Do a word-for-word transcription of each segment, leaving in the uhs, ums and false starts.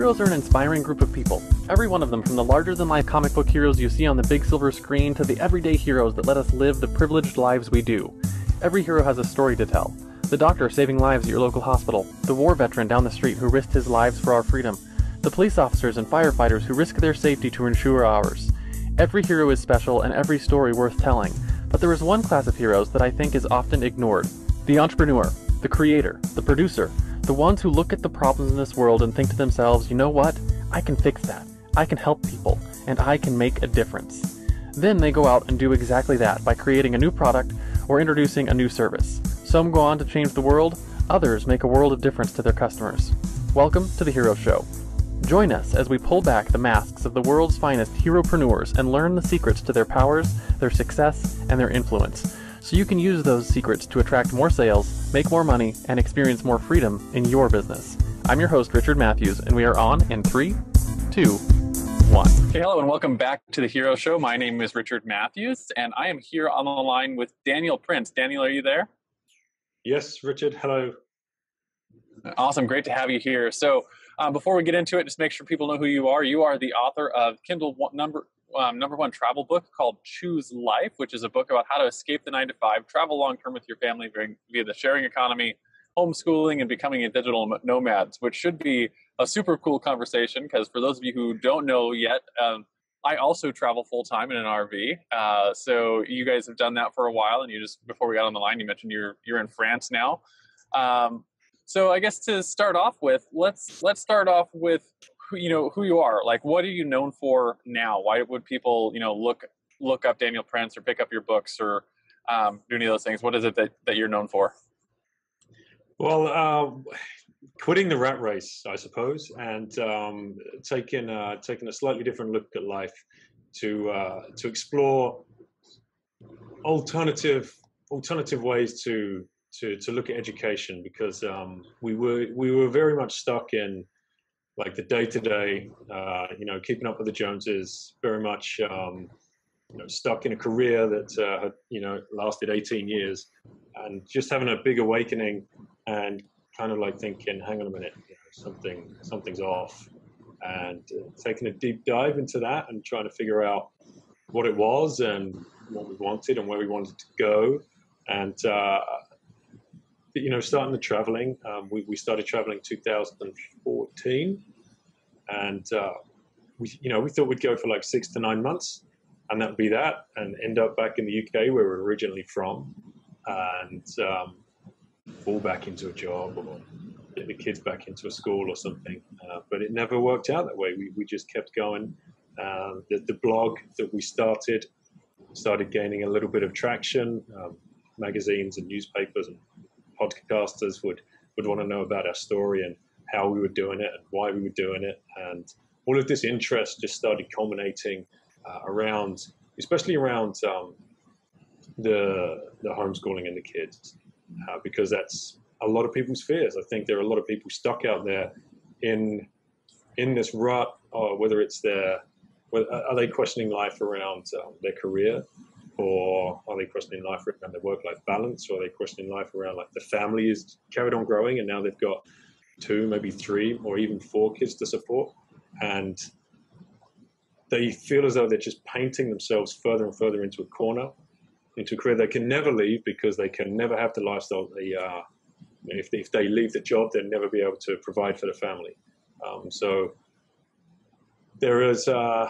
Heroes are an inspiring group of people. Every one of them, from the larger-than-life comic book heroes you see on the big silver screen to the everyday heroes that let us live the privileged lives we do. Every hero has a story to tell. The doctor saving lives at your local hospital, the war veteran down the street who risked his lives for our freedom, the police officers and firefighters who risk their safety to ensure ours. Every hero is special and every story worth telling, but there is one class of heroes that I think is often ignored. The entrepreneur, the creator, the producer, the ones who look at the problems in this world and think to themselves, you know what, I can fix that, I can help people, and I can make a difference. Then they go out and do exactly that by creating a new product or introducing a new service. Some go on to change the world, others make a world of difference to their customers. Welcome to The Hero Show. Join us as we pull back the masks of the world's finest heropreneurs and learn the secrets to their powers, their success, and their influence, so you can use those secrets to attract more sales, make more money, and experience more freedom in your business. I'm your host, Richard Matthews, and we are on in three, two, one. Okay, hello, and welcome back to The Hero Show. My name is Richard Matthews, and I am here on the line with Daniel Prince. Daniel, are you there? Yes, Richard. Hello. Awesome. Great to have you here. So um, before we get into it, just make sure people know who you are. You are the author of Kindle one, number um, number one travel book called Choose Life, which is a book about how to escape the nine to five, travel long term with your family via the sharing economy, homeschooling, and becoming a digital nomad, which should be a super cool conversation because for those of you who don't know yet, um, I also travel full-time in an R V, uh, so you guys have done that for a while, and you just, before we got on the line, you mentioned you're you're in France now. Um, so I guess to start off with, let's let's start off with, who, you know, who you are. Like, what are you known for now? Why would people, you know, look look up Daniel Prince or pick up your books or um, do any of those things? What is it that, that you're known for? Well, uh, quitting the rat race, I suppose, and um, taking uh, taking a slightly different look at life, to uh, to explore alternative alternative ways to to to look at education, because um, we were we were very much stuck in like the day to day, you know, keeping up with the Joneses, very much. Um, You know, stuck in a career that uh, had, you know, lasted eighteen years, and just having a big awakening and kind of like thinking, hang on a minute, you know, something something's off, and uh, taking a deep dive into that and trying to figure out what it was and what we wanted and where we wanted to go, and uh, you know, starting the traveling. Um, we, we started traveling in two thousand fourteen, and uh, we you know we thought we'd go for like six to nine months. And that'd be that, and end up back in the U K where we're originally from, and um, fall back into a job or get the kids back into a school or something. Uh, but it never worked out that way. We we just kept going. Um, the, the blog that we started started gaining a little bit of traction. Um, magazines and newspapers and podcasters would would want to know about our story and how we were doing it and why we were doing it, and all of this interest just started culminating. Uh, around, especially around um, the the homeschooling and the kids, uh, because that's a lot of people's fears. I think there are a lot of people stuck out there in in this rut, or whether it's their, whether, are they questioning life around um, their career, or are they questioning life around their work-life balance, or are they questioning life around like the family is carried on growing and now they've got two, maybe three, or even four kids to support, and they feel as though they're just painting themselves further and further into a corner, into a career they can never leave because they can never have the lifestyle they are. Uh, if, if they leave the job, they'll never be able to provide for the family. Um, so there is, uh,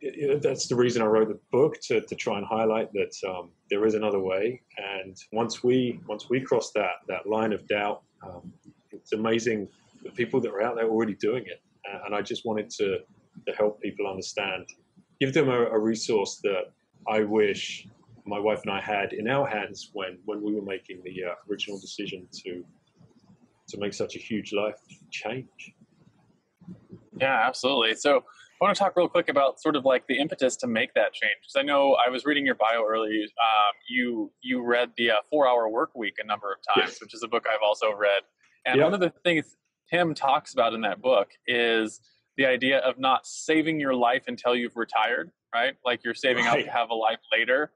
it, that's the reason I wrote the book, to, to try and highlight that um, there is another way. And once we once we cross that, that line of doubt, um, it's amazing the people that are out there already doing it. And I just wanted to, to help people understand, give them a, a resource that I wish my wife and I had in our hands when, when we were making the uh, original decision to to make such a huge life change. Yeah, absolutely. So I want to talk real quick about sort of like the impetus to make that change. Because I know I was reading your bio earlier. Um, you you read the uh, Four Hour Work Week a number of times, yes. Which is a book I've also read. And yep. One of the things Tim talks about in that book is the idea of not saving your life until you've retired, right? Like you're saving right. up to have a life later.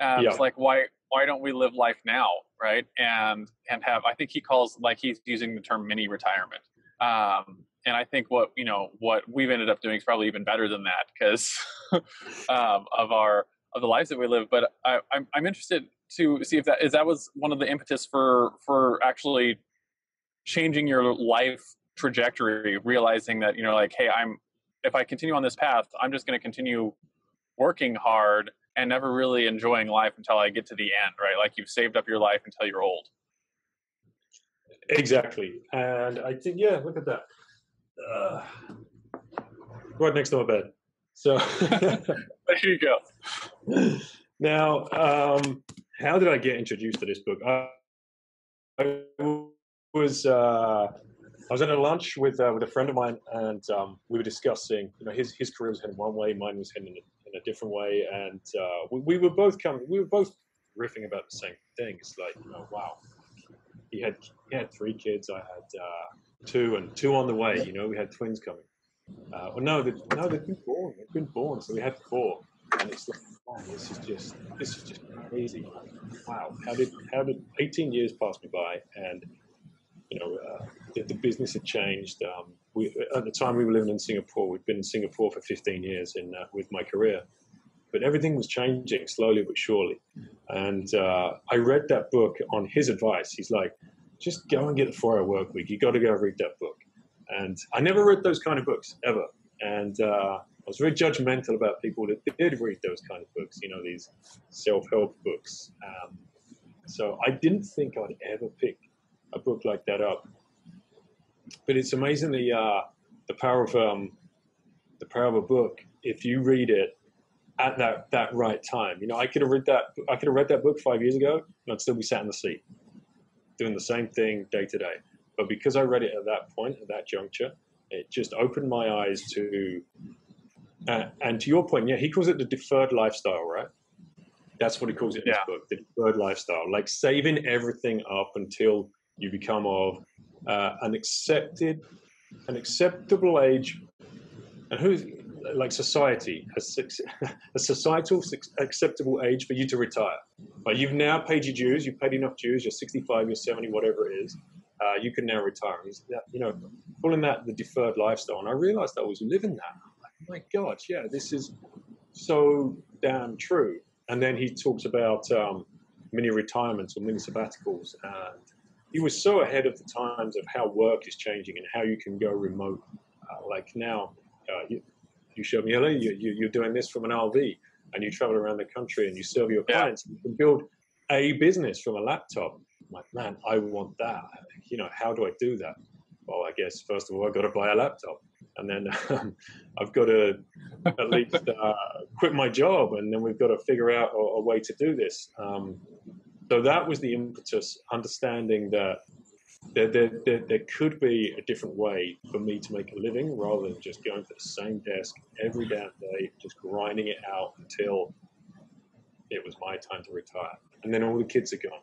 Um, yeah. It's like, why why don't we live life now, right? And and have, I think he calls, like he's using the term mini retirement. Um, And I think what, you know, what we've ended up doing is probably even better than that because um, of our, of the lives that we live. But I, I'm, I'm interested to see if that is, that was one of the impetus for, for actually changing your life trajectory, realizing that, you know, like, hey, I'm, if I continue on this path, I'm just going to continue working hard and never really enjoying life until I get to the end, right? Like you've saved up your life until you're old. Exactly. And I think, yeah, look at that. Uh, right next to my bed. So there you go. Now, um, how did I get introduced to this book? I, I was uh, I was at a lunch with uh, with a friend of mine, and um, we were discussing, you know, his his career was heading one way, mine was heading in a, in a different way, and uh, we, we were both coming, we were both riffing about the same thing. It's like, you know, wow, he had he had three kids, I had uh, two, and two on the way. You know, we had twins coming. Uh, well, no, they've, no, they've been born. They've been born, so we had four. And it's like, wow, this is just, this is just crazy. Wow, how did, how did eighteen years pass me by? And you know, uh, the, the business had changed. Um, we at the time we were living in Singapore. We'd been in Singapore for fifteen years in uh, with my career, but everything was changing slowly but surely. And uh, I read that book on his advice. He's like, just go and get the Four Hour Work Week. You got to go read that book. And I never read those kind of books ever. And uh, I was very judgmental about people that did read those kind of books, you know, these self-help books. Um, so I didn't think I'd ever pick a book like that up. But it's amazing the uh, the power of um, the power of a book if you read it at that that right time. You know, I could have read that I could have read that book five years ago, and I'd still be sat in the seat doing the same thing day to day. But because I read it at that point, at that juncture, it just opened my eyes to, uh, and to your point, yeah, he calls it the deferred lifestyle, right? That's what he calls it in yeah. his book, the deferred lifestyle, like saving everything up until you become of uh, an accepted, an acceptable age. And who's, like society, a, a societal acceptable age for you to retire. Like you've now paid your dues, you've paid enough dues, you're sixty-five, you're seventy, whatever it is. Uh, you can now retire. You know, calling that the deferred lifestyle. And I realized I was living that. I'm like, my God, yeah, this is so damn true. And then he talks about um, mini retirements or mini sabbaticals. And he was so ahead of the times of how work is changing and how you can go remote. Uh, like now, uh, you, you showed me earlier, you, you, you're doing this from an R V and you travel around the country and you serve your clients. Yeah. You can build a business from a laptop. I'm like, man, I want that. You know, how do I do that? Well, I guess, first of all, I've got to buy a laptop. And then um, I've got to at least uh, quit my job. And then we've got to figure out a, a way to do this. Um, so that was the impetus, understanding that there, there, there, there could be a different way for me to make a living rather than just going to the same desk every damn day, just grinding it out until it was my time to retire. And then all the kids are gone.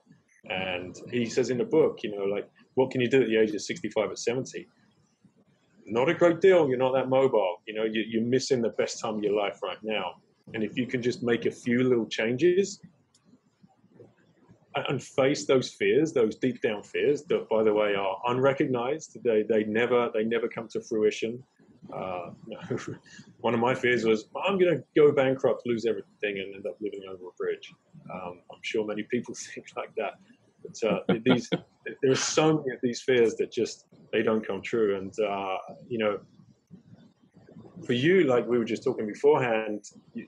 And he says in the book, you know, like, what can you do at the age of sixty-five or seventy? Not a great deal. You're not that mobile. You know, you, you're missing the best time of your life right now. And if you can just make a few little changes and face those fears, those deep down fears that, by the way, are unrecognized. They they never they never come to fruition. Uh, no. One of my fears was, I'm going to go bankrupt, lose everything, and end up living over a bridge. Um, I'm sure many people think like that. But uh, these, there are so many of these fears that just, they don't come true. And, uh, you know, for you, like we were just talking beforehand, you,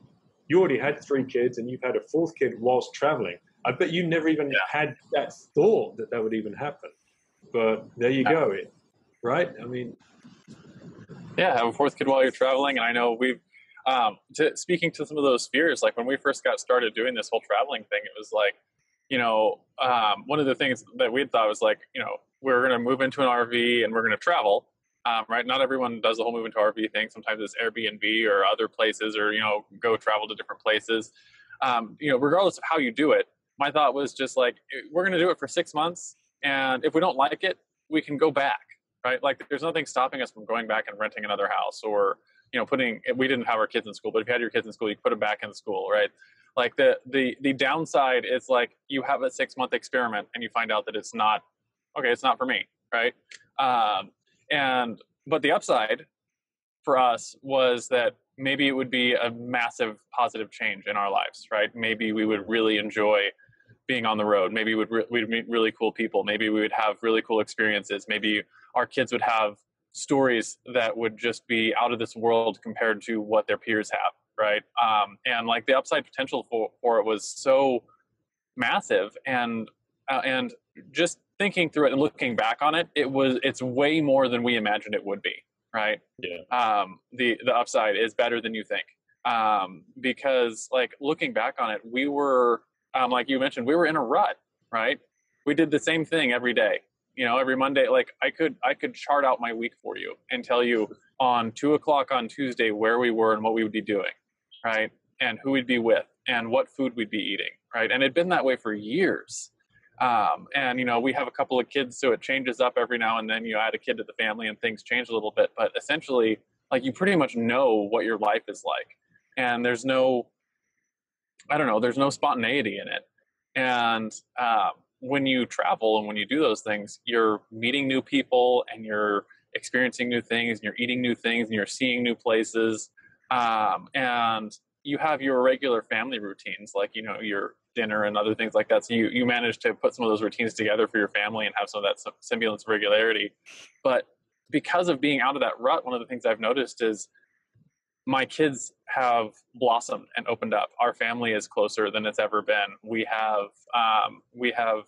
you already had three kids and you've had a fourth kid whilst traveling. I bet you never even yeah. had that thought that that would even happen. But there you go, it, right? I mean... Yeah, have a fourth kid while you're traveling. And I know we've, um, to, speaking to some of those fears, like when we first got started doing this whole traveling thing, it was like, you know, um, one of the things that we had thought was like, you know, we're going to move into an R V and we're going to travel, um, right? Not everyone does the whole move into R V thing. Sometimes it's Airbnb or other places or, you know, go travel to different places. Um, you know, regardless of how you do it, my thought was just like, we're going to do it for six months. And if we don't like it, we can go back. Right? Like there's nothing stopping us from going back and renting another house or, you know, putting, we didn't have our kids in school, but if you had your kids in school, you could put them back in school, right? Like the, the, the downside is like you have a six month experiment and you find out that it's not, okay, it's not for me. Right. Um, and But the upside for us was that maybe it would be a massive positive change in our lives, right? Maybe we would really enjoy being on the road. Maybe we'd, re- we'd meet really cool people. Maybe we would have really cool experiences. Maybe our kids would have stories that would just be out of this world compared to what their peers have, right? Um, and like the upside potential for, for it was so massive. And uh, and just thinking through it and looking back on it, it was it's way more than we imagined it would be, right? Yeah. Um, the the upside is better than you think, um, because like looking back on it, we were. Um, like you mentioned, we were in a rut, right? We did the same thing every day, you know, every Monday. Like I could, I could chart out my week for you and tell you on two o'clock on Tuesday where we were and what we would be doing, right? And who we'd be with and what food we'd be eating, right? And it'd been that way for years. Um, and you know, we have a couple of kids, so it changes up every now and then. You add a kid to the family, and things change a little bit. But essentially, like you pretty much know what your life is like, and there's no. I don't know, there's no spontaneity in it. And um, when you travel and when you do those things, you're meeting new people and you're experiencing new things and you're eating new things and you're seeing new places. Um, and you have your regular family routines, like, you know, your dinner and other things like that. So you, you manage to put some of those routines together for your family and have some of that semblance of regularity. But because of being out of that rut, one of the things I've noticed is my kids have blossomed and opened up. Our family is closer than it's ever been. We have um, we have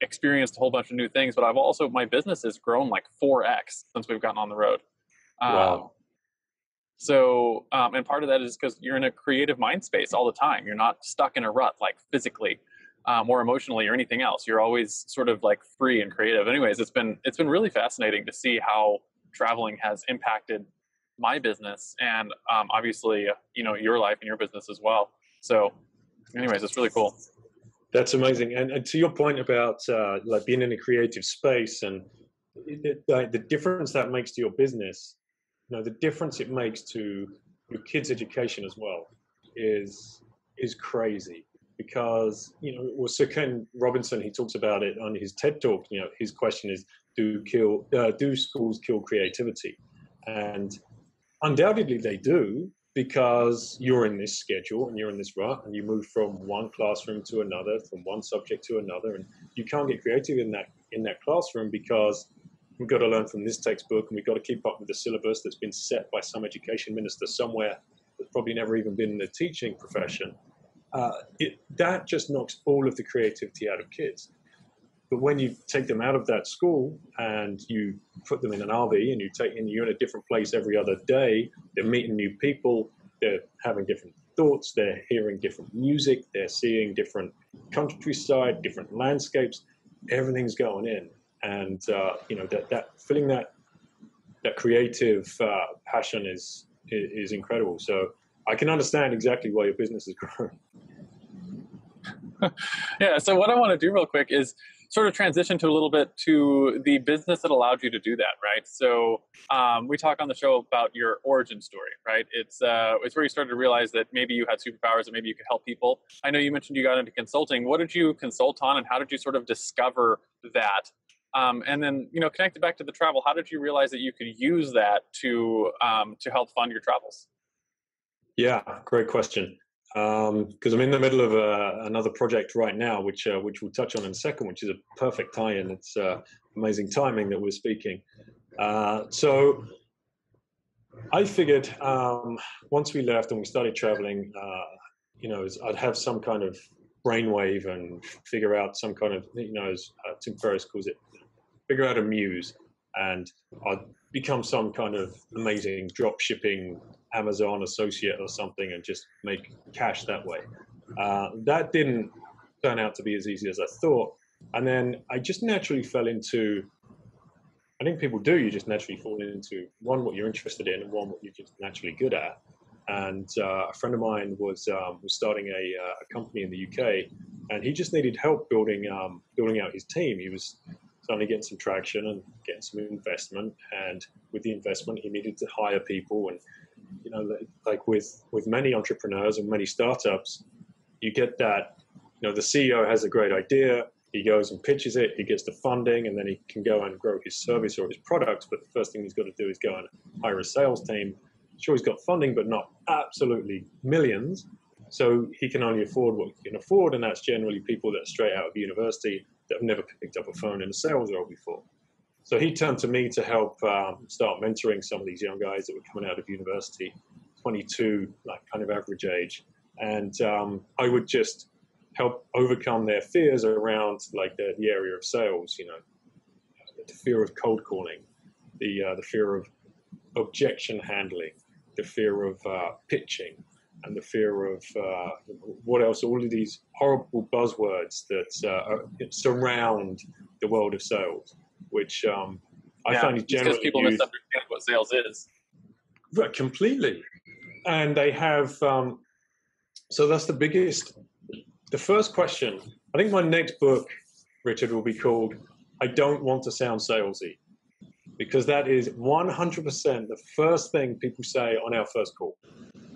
experienced a whole bunch of new things, but I've also, my business has grown like four X since we've gotten on the road. Wow. Um, so, um, and part of that is because you're in a creative mind space all the time. You're not stuck in a rut, like physically um, or emotionally or anything else. You're always sort of like free and creative. Anyways, it's been it's been really fascinating to see how traveling has impacted my business and um, obviously, you know, your life and your business as well. So anyways, it's really cool. That's amazing. And, and to your point about uh, like being in a creative space and it, it, uh, the difference that makes to your business, you know, the difference it makes to your kids' education as well is is crazy because, you know, well, Sir Ken Robinson, he talks about it on his TED Talk. You know, his question is, do kill uh, do schools kill creativity? And undoubtedly they do, because you're in this schedule and you're in this rut and you move from one classroom to another, from one subject to another, and you can't get creative in that in that classroom because we've got to learn from this textbook and we've got to keep up with the syllabus that's been set by some education minister somewhere that's probably never even been in the teaching profession. Uh, it, that just knocks all of the creativity out of kids. But when you take them out of that school and you put them in an R V and you take and you're in a different place every other day, they're meeting new people, they're having different thoughts, they're hearing different music, they're seeing different countryside, different landscapes, everything's going in. And, uh, you know, that, that filling that that creative uh, passion is, is is incredible. So I can understand exactly why your business is growing. Yeah, so what I want to do real quick is sort of transition to a little bit to the business that allowed you to do that, right? So um, we talk on the show about your origin story, right? It's uh, it's where you started to realize that maybe you had superpowers and maybe you could help people. I know you mentioned you got into consulting. What did you consult on and how did you sort of discover that? Um, and then, you know, connect it back to the travel. How did you realize that you could use that to um, to help fund your travels? Yeah, great question. Because um, I'm in the middle of uh, another project right now, which uh, which we'll touch on in a second, which is a perfect tie-in. It's uh, amazing timing that we're speaking. Uh, so I figured um, once we left and we started traveling, uh, you know, I'd have some kind of brainwave and figure out some kind of, you know, as uh, Tim Ferriss calls it, figure out a muse, and I'd become some kind of amazing drop shipping Amazon associate or something and just make cash that way. Uh, that didn't turn out to be as easy as I thought. And then I just naturally fell into, I think people do, you just naturally fall into one, what you're interested in, and one, what you're just naturally good at. And uh, a friend of mine was um, was starting a, uh, a company in the U K, and he just needed help building um, building out his team. He was suddenly getting some traction and getting some investment. And with the investment, he needed to hire people. And you know, like with, with many entrepreneurs and many startups, you get that, you know, the C E O has a great idea. He goes and pitches it, he gets the funding, and then he can go and grow his service or his product. But the first thing he's got to do is go and hire a sales team. Sure, he's got funding, but not absolutely millions. So he can only afford what he can afford, and that's generally people that are straight out of university that have never picked up a phone in a sales role before. So he turned to me to help um, start mentoring some of these young guys that were coming out of university, twenty-two, like kind of average age. And um, I would just help overcome their fears around like the, the area of sales, you know, the fear of cold calling, the, uh, the fear of objection handling, the fear of uh, pitching, and the fear of uh, what else, all of these horrible buzzwords that uh, surround the world of sales, which um, I yeah, find is generally because people used, misunderstand what sales is. Right, completely. And they have, um, so that's the biggest, the first question. I think my next book, Richard, will be called, I Don't Want to Sound Salesy, because that is one hundred percent the first thing people say on our first call.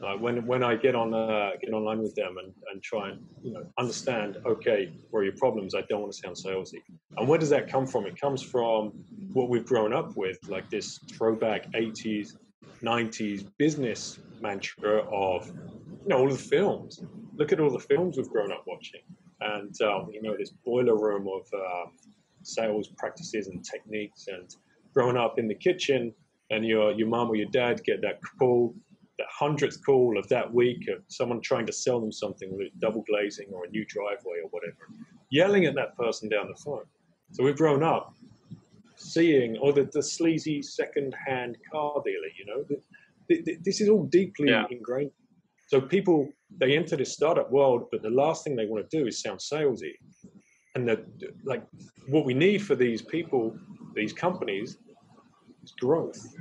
Uh, when when I get on uh, get online with them and, and try and you know understand, okay, where are your problems? I don't want to sound salesy. And where does that come from? It comes from what we've grown up with, like this throwback eighties, nineties business mantra of, you know, all the films. Look at all the films we've grown up watching. And, um, you know, this boiler room of um, sales practices and techniques, and growing up in the kitchen and your, your mom or your dad get that call, that hundredth call of that week of someone trying to sell them something, whether it's double glazing or a new driveway or whatever, yelling at that person down the phone. So we've grown up seeing, or the, the sleazy second-hand car dealer, you know, the, the, this is all deeply yeah. ingrained. So people, they enter this startup world, but the last thing they want to do is sound salesy. And that, like, what we need for these people, these companies, is growth.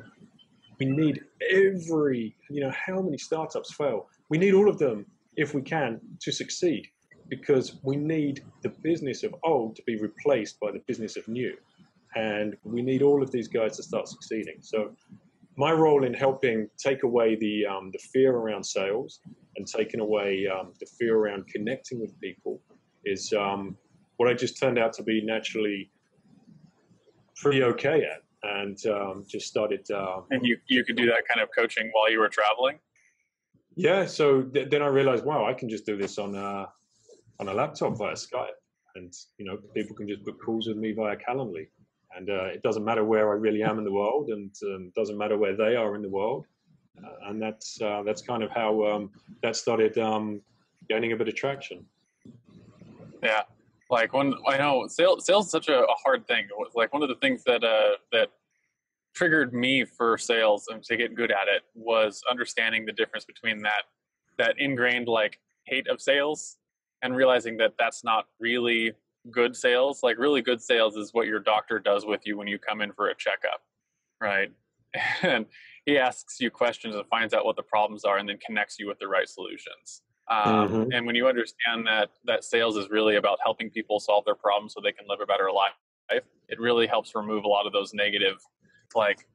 We need every, you know, how many startups fail? We need all of them, if we can, to succeed, because we need the business of old to be replaced by the business of new. And we need all of these guys to start succeeding. So my role in helping take away the, um, the fear around sales and taking away um, the fear around connecting with people is um, what I just turned out to be naturally pretty okay at. And um, just started. Um, and you, you could do that kind of coaching while you were traveling? Yeah. So th- then I realized, wow, I can just do this on a, on a laptop via Skype. And, you know, people can just book calls with me via Calendly. And uh, it doesn't matter where I really am in the world, and um, doesn't matter where they are in the world. Uh, and that's uh, that's kind of how um, that started um, gaining a bit of traction. Yeah. Like one, I know sales, sales is such a, a hard thing. Like one of the things that uh, that triggered me for sales and to get good at it was understanding the difference between that that ingrained like hate of sales and realizing that that's not really good sales. Like really good sales is what your doctor does with you when you come in for a checkup, right? And he asks you questions and finds out what the problems are, and then connects you with the right solutions. Um, mm-hmm. And when you understand that that sales is really about helping people solve their problems so they can live a better life, it really helps remove a lot of those negative, like,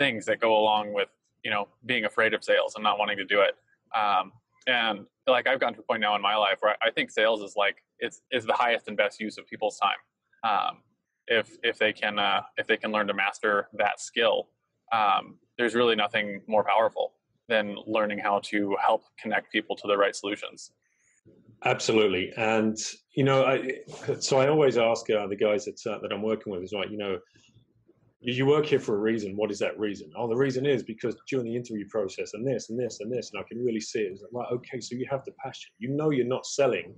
things that go along with, you know, being afraid of sales and not wanting to do it. Um, and like I've gotten to a point now in my life where I think sales is like it's is the highest and best use of people's time. Um, if if they can uh, if they can learn to master that skill, um, there's really nothing more powerful than learning how to help connect people to the right solutions. Absolutely. And, you know, I, so I always ask uh, the guys that, uh, that I'm working with is like, you know, you work here for a reason. What is that reason? Oh, the reason is because during the interview process and this and this and this, and I can really see it. It's like, okay, so you have the passion. You know you're not selling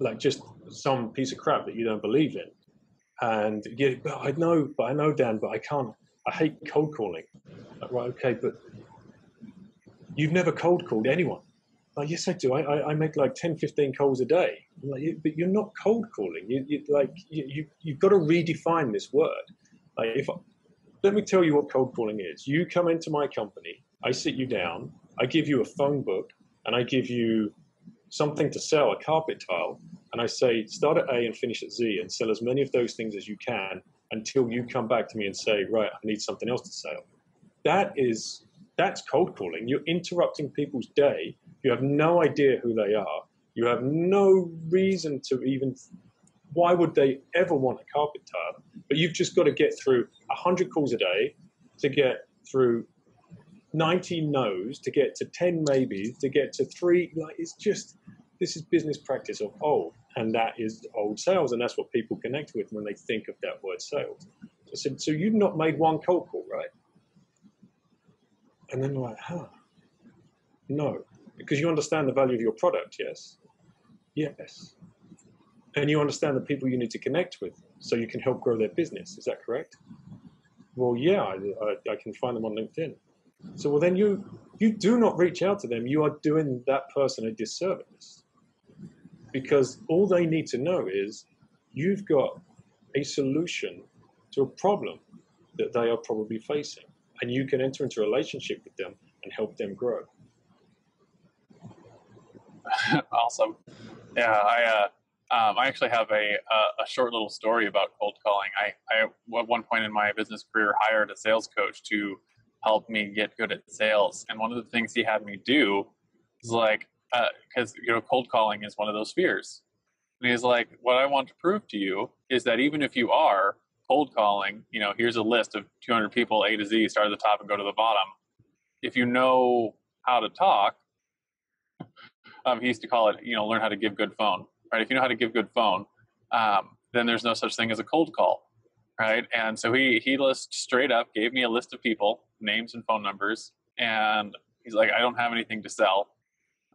like just some piece of crap that you don't believe in. And yeah, I know, but I know, Dan, but I can't, I hate cold calling. Like, right, okay, but you've never cold called anyone. Like, yes, I do. I, I, I make like ten, fifteen calls a day. I'm like, but you're not cold calling. You, you like, you, you, you've got to redefine this word. Like, if I, let me tell you what cold calling is. You come into my company, I sit you down, I give you a phone book, and I give you something to sell, a carpet tile, and I say, start at A and finish at Z, and sell as many of those things as you can until you come back to me and say, right, I need something else to sell. That is... That's cold calling. You're interrupting people's day. You have no idea who they are. You have no reason to even why would they ever want a carpenter? But you've just got to get through one hundred calls a day to get through nineteen no's, to get to ten maybes, to get to three. Like, it's just, this is business practice of old, and that is old sales, and that's what people connect with when they think of that word sales. So, so you've not made one cold call, right? And then like, huh? No, because you understand the value of your product, yes? Yes. And you understand the people you need to connect with so you can help grow their business. Is that correct? Well, yeah, I, I, I can find them on LinkedIn. So, well, then you, you do not reach out to them. You are doing that person a disservice, because all they need to know is you've got a solution to a problem that they are probably facing, and you can enter into a relationship with them and help them grow. Awesome. Yeah, I, uh, um, I actually have a, a short little story about cold calling. I, I, at one point in my business career, hired a sales coach to help me get good at sales. And one of the things he had me do is like, uh, cause you know, cold calling is one of those fears. And he's like, what I want to prove to you is that even if you are cold calling, you know, here's a list of two hundred people, A to Z, start at the top and go to the bottom. If you know how to talk, um, he used to call it, you know, learn how to give good phone, right? If you know how to give good phone, um, then there's no such thing as a cold call, right? And so he, he just straight up gave me a list of people, names and phone numbers. And he's like, I don't have anything to sell.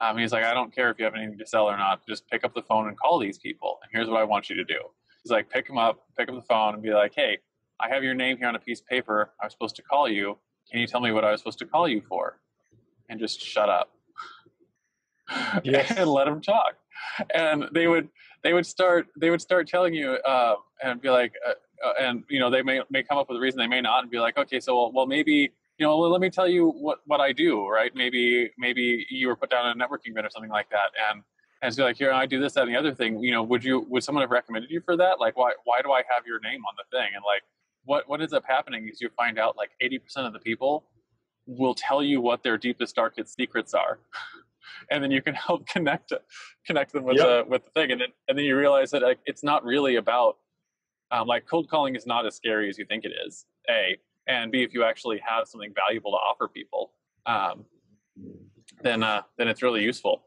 Um, he's like, I don't care if you have anything to sell or not. Just pick up the phone and call these people. And here's what I want you to do. He's like, pick them up, pick up the phone and be like, hey, I have your name here on a piece of paper. I was supposed to call you. Can you tell me what I was supposed to call you for? And just shut up. Yes. And let them talk. And they would, they would start, they would start telling you uh, and be like, uh, uh, and you know, they may, may come up with a reason, they may not, and be like, okay, so, well, well maybe, you know, well, let me tell you what, what I do, right? Maybe, maybe you were put down in a networking event or something like that. And, and so like, here, I do this, that, and the other thing, you know, would you, would someone have recommended you for that? Like, why, why do I have your name on the thing? And like, what, what ends up happening is you find out like eighty percent of the people will tell you what their deepest, darkest secrets are. And then you can help connect, connect them with, yep. the, with the thing. And then, and then you realize that like, it's not really about, um, like cold calling is not as scary as you think it is, A, and B, if you actually have something valuable to offer people, um, then, uh, then it's really useful.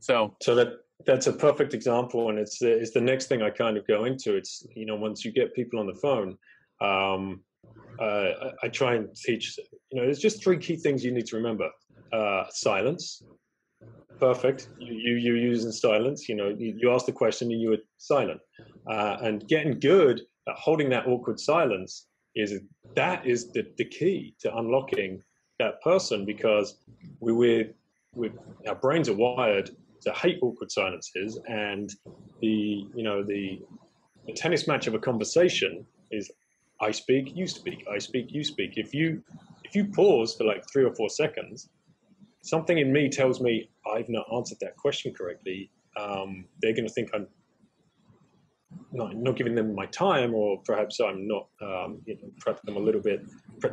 So, so that, that's a perfect example. And it's, it's the next thing I kind of go into. It's, you know, once you get people on the phone, um, uh, I, I try and teach, you know, there's just three key things you need to remember. Uh, silence. Perfect. You, you, you use in silence, you know, you, you ask the question and you were silent. Uh, and getting good at holding that awkward silence is, that is the, the key to unlocking that person, because we, we're, we're, our brains are wired to hate awkward silences, and the, you know, the, the tennis match of a conversation is I speak, you speak, I speak, you speak. If you, if you pause for like three or four seconds, something in me tells me I've not answered that question correctly. Um, they're going to think I'm not, not giving them my time, or perhaps I'm not, um, you know, perhaps I'm a little bit,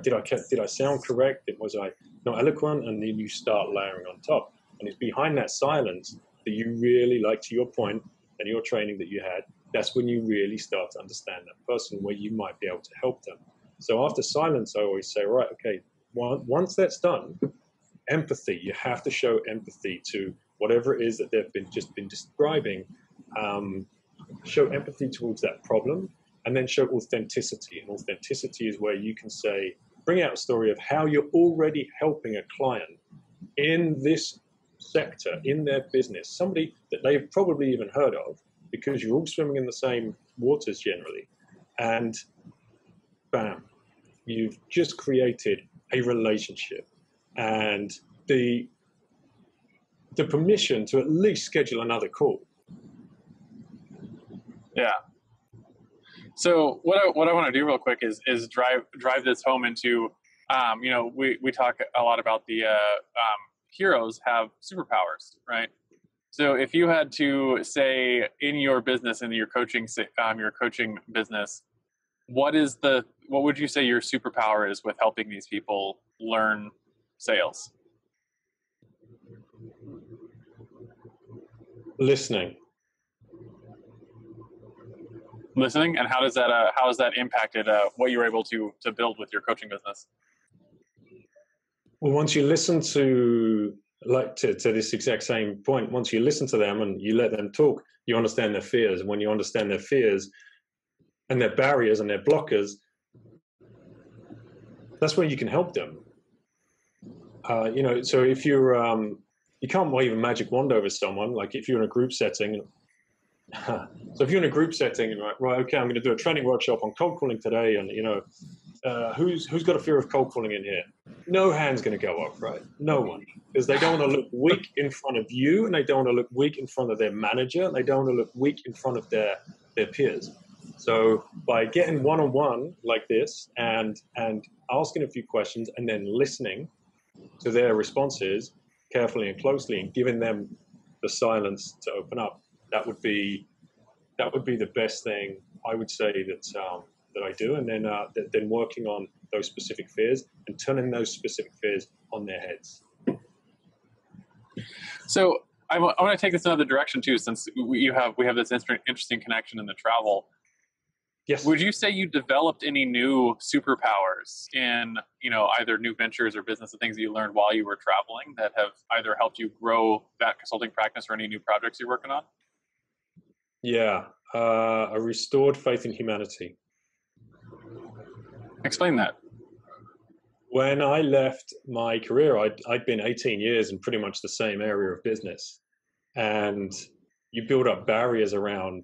did I, did I sound correct? Was I not eloquent? And then you start layering on top. And it's behind that silence that you really, like to your point and your training that you had, that's when you really start to understand that person, where you might be able to help them. So after silence, I always say, right, okay, well, once that's done, empathy. You have to show empathy to whatever it is that they've been just been describing. Um, show empathy towards that problem, and then show authenticity. And authenticity is where you can say, bring out a story of how you're already helping a client in this sector, in their business, somebody that they've probably even heard of, because you're all swimming in the same waters generally. And bam, you've just created a relationship. And the the permission to at least schedule another call. Yeah. So what I, what I want to do real quick is is drive drive this home into, um, you know, we, we talk a lot about the uh, um, heroes have superpowers, right? So if you had to say in your business, in your coaching um, your coaching business, what is the what would you say your superpower is with helping these people learn sales? Listening. listening, and how does that uh, how has that impacted uh, what you're able to to build with your coaching business? Well, once you listen to like to, to this exact same point, once you listen to them and you let them talk, you understand their fears. And when you understand their fears and their barriers and their blockers, that's where you can help them. Uh, you know, so if you're um, you can't wave a magic wand over someone. Like if you're in a group setting. So if you're in a group setting and like, right, okay, I'm going to do a training workshop on cold calling today, and you know, uh, who's who's got a fear of cold calling in here? No hand's going to go up, right? No one, because they don't want to look weak in front of you, and they don't want to look weak in front of their manager, and they don't want to look weak in front of their their peers. So by getting one-on-one like this, and and asking a few questions, and then listening to their responses carefully and closely, and giving them the silence to open up. That would be, that would be the best thing I would say that um, that I do, and then uh, th- then working on those specific fears and turning those specific fears on their heads. So I, w- I want to take this another direction too, since we, you have we have this inter- interesting connection in the travel. Yes. Would you say you developed any new superpowers in, you know, either new ventures or business and things that you learned while you were traveling that have either helped you grow that consulting practice or any new projects you're working on? Yeah, uh, a restored faith in humanity. Explain that. When I left my career, I'd, I'd been eighteen years in pretty much the same area of business. And you build up barriers around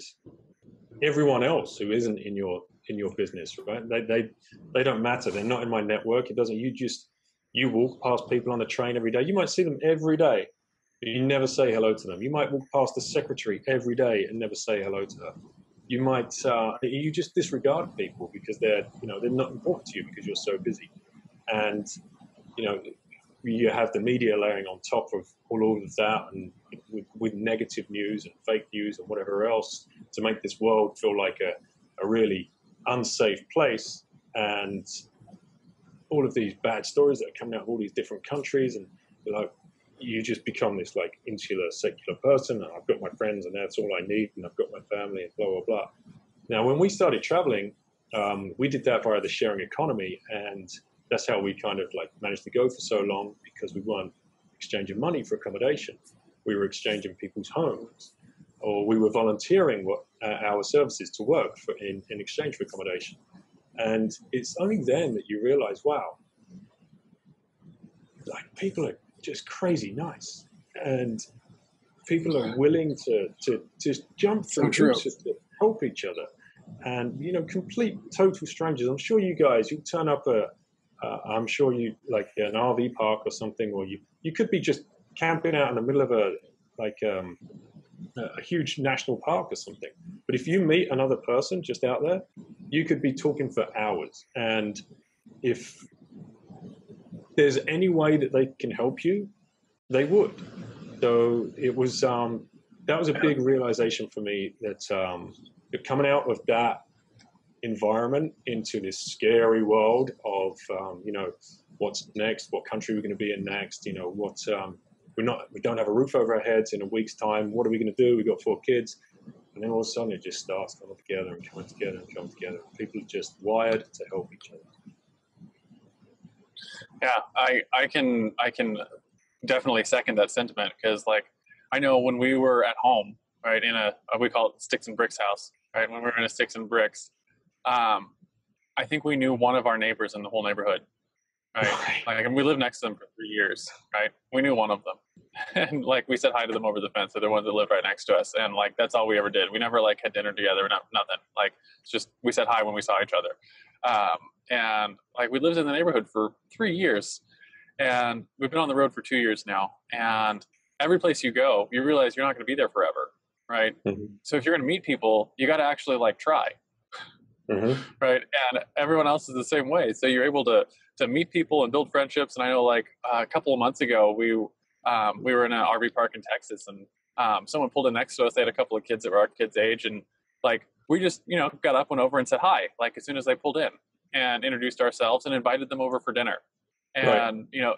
everyone else who isn't in your in your business, right? They they they don't matter. They're not in my network. It doesn't. You just you walk past people on the train every day. You might see them every day. You never say hello to them. You might walk past the secretary every day and never say hello to her. You might, uh, you just disregard people because they're, you know, they're not important to you because you're so busy. And, you know, you have the media layering on top of all of that, and with, with negative news and fake news and whatever else to make this world feel like a, a really unsafe place. And all of these bad stories that are coming out of all these different countries, and you know, you just become this like insular, secular person, and I've got my friends and that's all I need, and I've got my family and blah, blah, blah. Now, when we started traveling, um, we did that via the sharing economy, and that's how we kind of like managed to go for so long, because we weren't exchanging money for accommodation. We were exchanging people's homes, or we were volunteering what, uh, our services to work for in, in exchange for accommodation. And it's only then that you realize, wow, like people are just crazy nice, and people are willing to to just jump through hoops to help each other, and you know, complete total strangers. I'm sure you guys, you turn up a, uh, I'm sure you like an R V park or something, or you you could be just camping out in the middle of a like um, a huge national park or something. But if you meet another person just out there, you could be talking for hours, and if there's any way that they can help you, they would. So it was um, that was a big realization for me, that um, coming out of that environment into this scary world of um, you know, what's next, what country we're going to be in next, you know, what um, we're not, we don't have a roof over our heads in a week's time. What are we going to do? We've got four kids, and then all of a sudden it just starts coming together and coming together and coming together. People are just wired to help each other. Yeah, I, I can I can definitely second that sentiment, because like I know when we were at home, right, in a we call it sticks and bricks house, right? When we were in a sticks and bricks, um, I think we knew one of our neighbors in the whole neighborhood, right? Like, and we lived next to them for three years, right? We knew one of them, and like we said hi to them over the fence. So they're the ones that lived right next to us, and like that's all we ever did. We never like had dinner together, not nothing. Like it's just we said hi when we saw each other. Um, and like we lived in the neighborhood for three years and we've been on the road for two years now. And every place you go, you realize you're not going to be there forever. Right. Mm-hmm. So if you're going to meet people, you got to actually like try. Mm-hmm. Right. And everyone else is the same way. So you're able to, to meet people and build friendships. And I know like a couple of months ago, we, um, we were in an R V park in Texas, and, um, someone pulled in next to us. They had a couple of kids that were our kids' age, and like, we just, you know, got up, went over and said hi, like as soon as they pulled in, and introduced ourselves and invited them over for dinner. And, right. you know,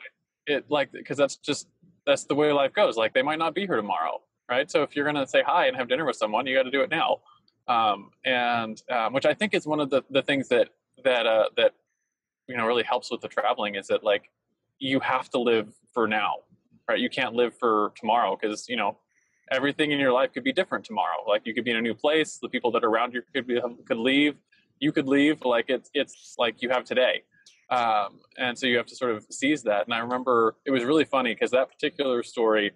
it like, because that's just, that's the way life goes. Like they might not be here tomorrow, right? So if you're going to say hi and have dinner with someone, you got to do it now. Um, and um, which I think is one of the, the things that that uh, that you know really helps with the traveling is that like you have to live for now, right? You can't live for tomorrow because you know everything in your life could be different tomorrow. Like you could be in a new place, the people that are around you could be, could leave, you could leave. Like it's it's like you have today, um, and so you have to sort of seize that. And I remember it was really funny because that particular story,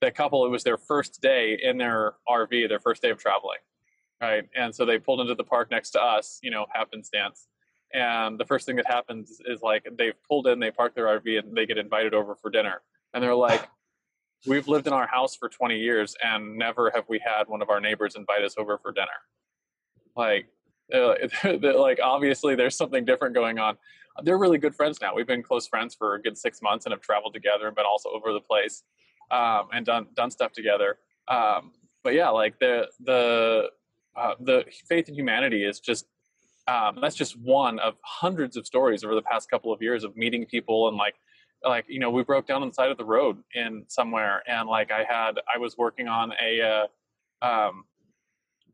that couple, it was their first day in their R V, their first day of traveling. Right. And so they pulled into the park next to us, you know, happenstance. And the first thing that happens is like they've pulled in, they park their R V and they get invited over for dinner. And they're like, we've lived in our house for twenty years and never have we had one of our neighbors invite us over for dinner. Like, uh, like obviously there's something different going on. They're really good friends now. We've been close friends for a good six months and have traveled together and been also over the place um, and done, done stuff together. Um, but yeah, like the, the, Uh, the faith in humanity is just, um, that's just one of hundreds of stories over the past couple of years of meeting people. And like, like, you know, we broke down on the side of the road in somewhere. And like I had, I was working on a, uh, um,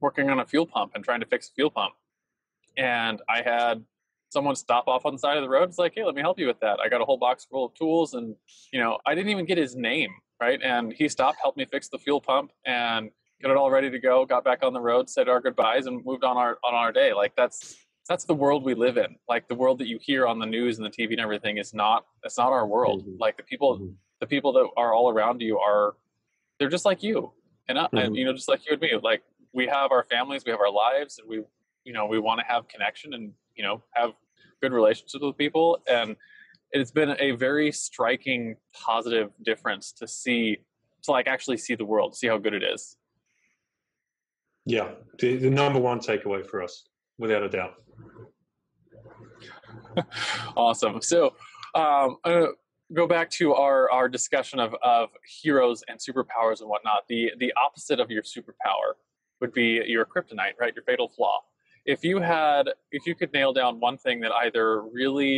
working on a fuel pump and trying to fix a fuel pump. And I had someone stop off on the side of the road. It's like, hey, let me help you with that. I got a whole box full of tools and, you know, I didn't even get his name. Right. And he stopped, helped me fix the fuel pump and got it all ready to go, got back on the road, said our goodbyes and moved on our on our day. Like that's that's the world we live in. Like the world that you hear on the news and the T V and everything is not it's not our world. Mm-hmm. Like the people mm-hmm. the people that are all around you are they're just like you. And I, mm-hmm. and you know, just like you and me. Like we have our families, we have our lives, and we you know, we want to have connection and, you know, have good relationships with people. And it's been a very striking positive difference to see to like actually see the world, see how good it is. Yeah, the, the number one takeaway for us, without a doubt. Awesome. So um, I'm going to go back to our, our discussion of, of heroes and superpowers and whatnot. The, the opposite of your superpower would be your kryptonite, right? Your fatal flaw. If you had, if you could nail down one thing that either really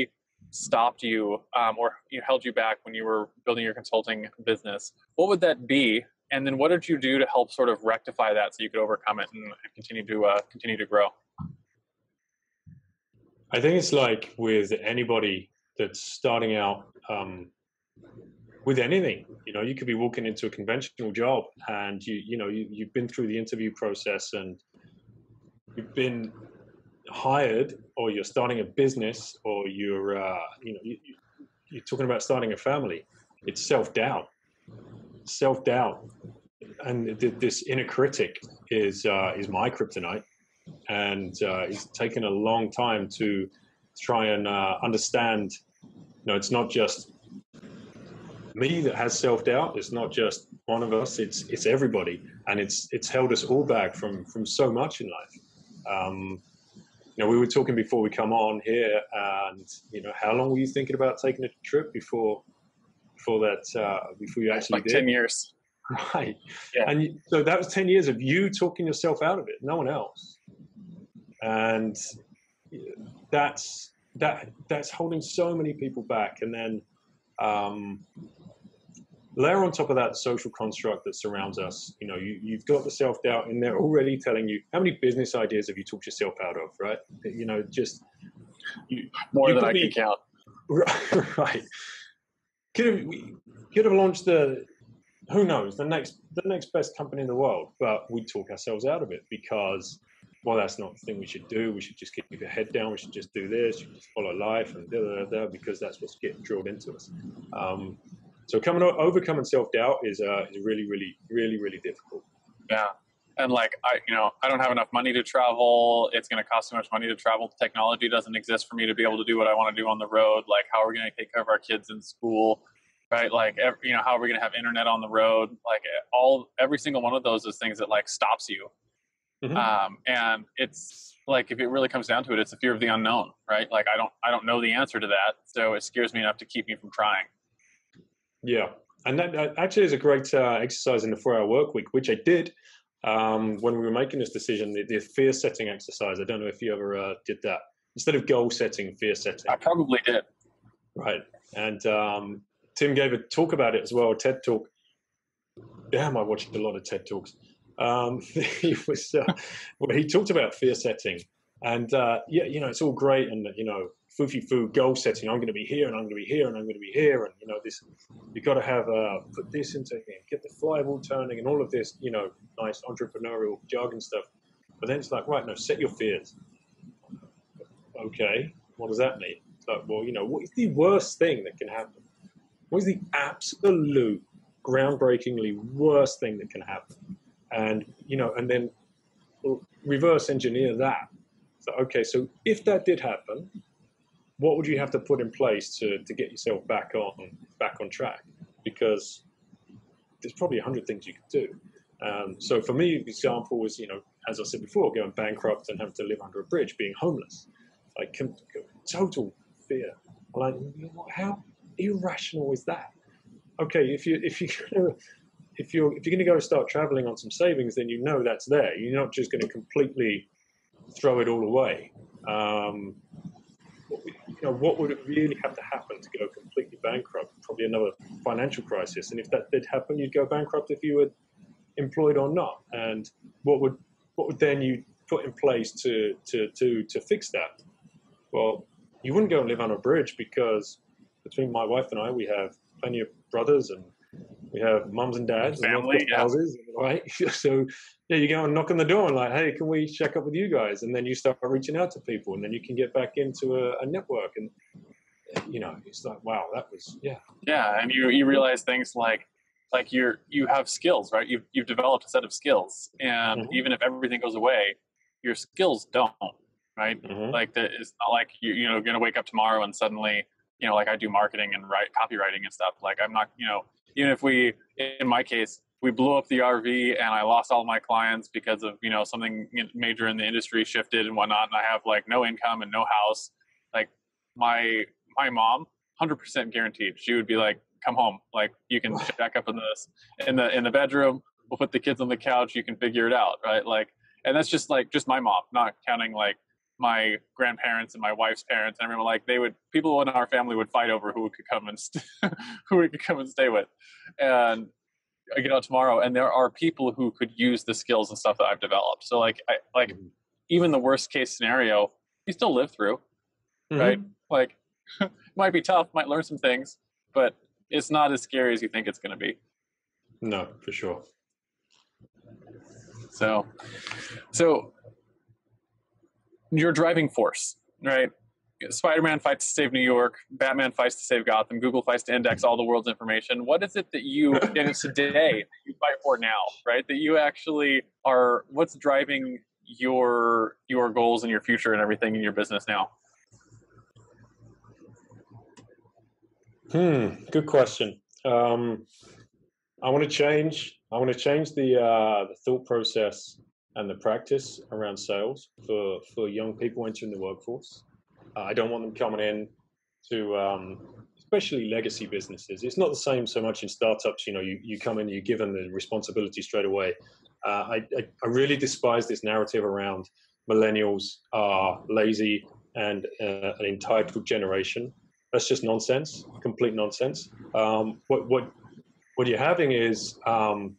stopped you um, or you held you back when you were building your consulting business, what would that be? And then what did you do to help sort of rectify that so you could overcome it and continue to uh, continue to grow? I think it's like with anybody that's starting out um, with anything, you know, you could be walking into a conventional job and you, you know, you, you've been through the interview process and you've been hired or you're starting a business or you're, uh, you know, you, you're talking about starting a family. It's self-doubt. Self-doubt and th- this inner critic is uh, is my kryptonite, and uh, it's taken a long time to try and uh, understand. You know, it's not just me that has self-doubt. It's not just one of us. It's it's everybody, and it's it's held us all back from from so much in life. Um, you know, we were talking before we come on here, and you know, how long were you thinking about taking a trip before? Before that, uh, before you actually like did. Like ten years. Right. Yeah. And you, so that was ten years of you talking yourself out of it, no one else. And that's, that, that's holding so many people back. And then um, layer on top of that social construct that surrounds us, you know, you, you've got the self-doubt in there already telling you, how many business ideas have you talked yourself out of, right? You know, just... You, More you than I can count. Right. right. Could have, we could have launched the, who knows, the next the next best company in the world, but we talk ourselves out of it because, well, that's not the thing we should do. We should just keep your head down. We should just do this. You just follow life and da da da because that's what's getting drilled into us. Um, so coming overcoming self doubt is uh is really really really really difficult. Yeah, and like I you know I don't have enough money to travel. It's going to cost too much money to travel. Technology doesn't exist for me to be able to do what I want to do on the road. Like, how are we going to take care of our kids in school? Right, like every, you know, how are we going to have internet on the road? Like all, every single one of those is things that like stops you. Mm-hmm. Um, and it's like if it really comes down to it, it's the fear of the unknown, right? Like I don't, I don't know the answer to that, so it scares me enough to keep me from trying. Yeah, and that, that actually is a great uh, exercise in the Four Hour Work Week, which I did um, when we were making this decision. The, the fear setting exercise. I don't know if you ever uh, did that instead of goal setting, fear setting. I probably did. Right, and. Um, Tim gave a talk about it as well, a TED talk. Damn, I watched a lot of TED talks. Um, he was uh, well, he talked about fear setting, and uh, yeah, you know, it's all great, and you know, foo-foo-foo goal setting. I'm going to be here, and I'm going to be here, and I'm going to be here, and you know, this. You've got to have uh, put this into it, get the flywheel turning, and all of this, you know, nice entrepreneurial jargon stuff. But then it's like, right, no, set your fears. Okay, what does that mean? It's like, well, you know, what is the worst thing that can happen? What is the absolute, groundbreakingly worst thing that can happen? And, you know, and then reverse engineer that. So, okay, so if that did happen, what would you have to put in place to, to get yourself back on, back on track? Because there's probably a hundred things you could do. Um, so for me, the example was, you know, as I said before, going bankrupt and having to live under a bridge, being homeless, like total fear. Like, how irrational is that? Okay, if you if you if you're if you're going to go start traveling on some savings, then you know that's there. You're not just going to completely throw it all away. Um, you know, what would it really have to happen to go completely bankrupt? Probably another financial crisis. And if that did happen, you'd go bankrupt if you were employed or not. And what would what would then you put in place to to to to fix that? Well, you wouldn't go and live on a bridge, because between my wife and I, we have plenty of brothers, and we have mums and dads, family, and yeah. houses, right? So yeah, you go and knock on the door and like, hey, can we check up with you guys? And then you start reaching out to people, and then you can get back into a, a network, and you know, it's like, wow, that was yeah, yeah. And you you realize things like like you're you have skills, right? You've you've developed a set of skills, and mm-hmm. even if everything goes away, your skills don't, right? Mm-hmm. Like the, it's not like you you know going to wake up tomorrow and suddenly. You know, like I do marketing and write copywriting and stuff. Like I'm not, you know, even if we, in my case, we blew up the R V and I lost all my clients because of, you know, something major in the industry shifted and whatnot. And I have like no income and no house. Like my, my mom, one hundred percent guaranteed. She would be like, come home. Like you can check up in this, in the, in the bedroom, we'll put the kids on the couch. You can figure it out. Right. Like, and that's just like, just my mom, not counting like my grandparents and my wife's parents. I remember like they would, people in our family would fight over who we could come and st- who we could come and stay with. And I get out tomorrow and there are people who could use the skills and stuff that I've developed. So like, I, like even the worst case scenario, you still live through, mm-hmm. right? Like might be tough, might learn some things, but it's not as scary as you think it's going to be. No, for sure. So, so, your driving force, right? Spider-Man fights to save New York. Batman fights to save Gotham. Google fights to index all the world's information. What is it that you, and today, you fight for now, right? That you actually are, what's driving your your goals and your future and everything in your business now? Hmm, good question. Um, I want to change, I want to change the uh, the thought process and the practice around sales for, for young people entering the workforce. Uh, I don't want them coming in to, um, especially legacy businesses. It's not the same so much in startups, you know, you, you come in, you're given the responsibility straight away. Uh, I, I, I really despise this narrative around millennials are lazy and uh, an entitled generation. That's just nonsense, complete nonsense. Um, what, what, what you're having is um,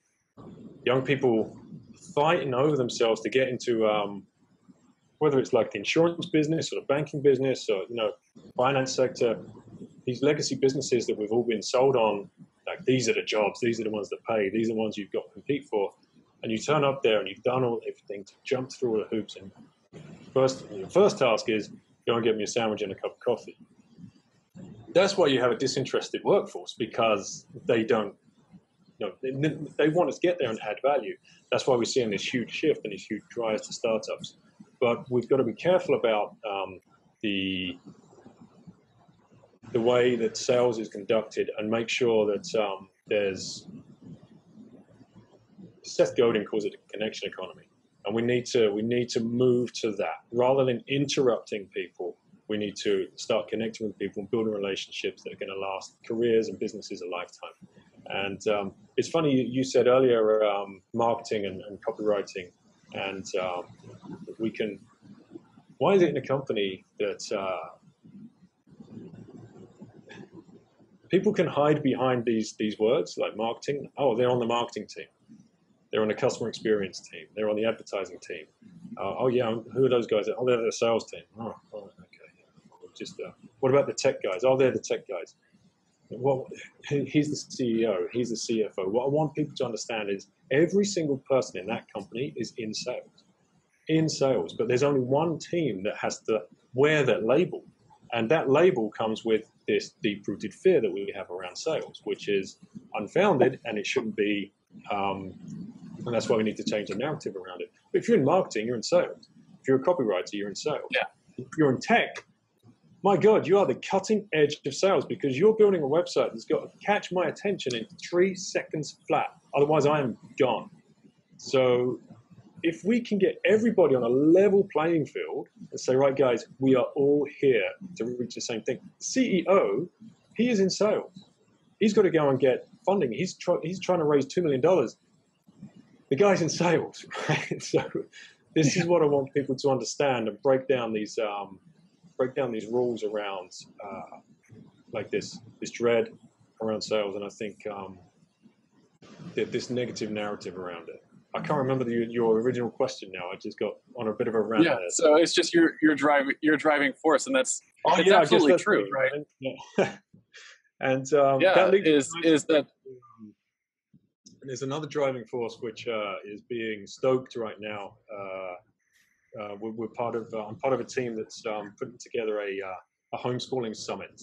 young people fighting over themselves to get into um, whether it's like the insurance business or the banking business or, you know, finance sector, these legacy businesses that we've all been sold on, like these are the jobs, these are the ones that pay, these are the ones you've got to compete for. And you turn up there and you've done all everything to jump through all the hoops. And first, your first task is go and get me a sandwich and a cup of coffee. That's why you have a disinterested workforce, because they don't, you know, they, they want us to get there and add value. That's why we're seeing this huge shift and this huge rise to startups. But we've got to be careful about um, the the way that sales is conducted, and make sure that um, there's. Seth Godin calls it the connection economy, and we need to we need to move to that rather than interrupting people. We need to start connecting with people and building relationships that are going to last careers and businesses a lifetime. And um, it's funny, you, you said earlier um, marketing and, and copywriting, and um, we can, why is it in a company that uh, people can hide behind these, these words like marketing? Oh, they're on the marketing team. They're on the customer experience team. They're on the advertising team. Uh, oh, yeah, who are those guys? Oh, they're the sales team. Oh, okay. Just uh, what about the tech guys? Oh, they're the tech guys. Well, he's the C E O. He's the C F O. What I want people to understand is every single person in that company is in sales. In sales. But there's only one team that has to wear that label. And that label comes with this deep-rooted fear that we have around sales, which is unfounded, and it shouldn't be. Um, and that's why we need to change the narrative around it. But if you're in marketing, you're in sales. If you're a copywriter, you're in sales. Yeah. If you're in tech, my God, you are the cutting edge of sales because you're building a website that's got to catch my attention in three seconds flat. Otherwise, I am gone. So if we can get everybody on a level playing field and say, right, guys, we are all here to reach the same thing. The C E O, he is in sales. He's got to go and get funding. He's, try he's trying to raise two million dollars. The guy's in sales, right? So this yeah. is what I want people to understand and break down these um, break down these rules around uh, like this this dread around sales, and I think um, th this negative narrative around it. I can't remember the, your original question now. I just got on a bit of a rant. Yeah, there. So it's just your your driving your driving force, and that's oh, it's yeah, absolutely that's true, right? right? Yeah. And um, yeah, that is is that. And there's another driving force which uh, is being stoked right now. Uh, Uh, we're, we're part of. Uh, I'm part of a team that's um, putting together a, uh, a homeschooling summit,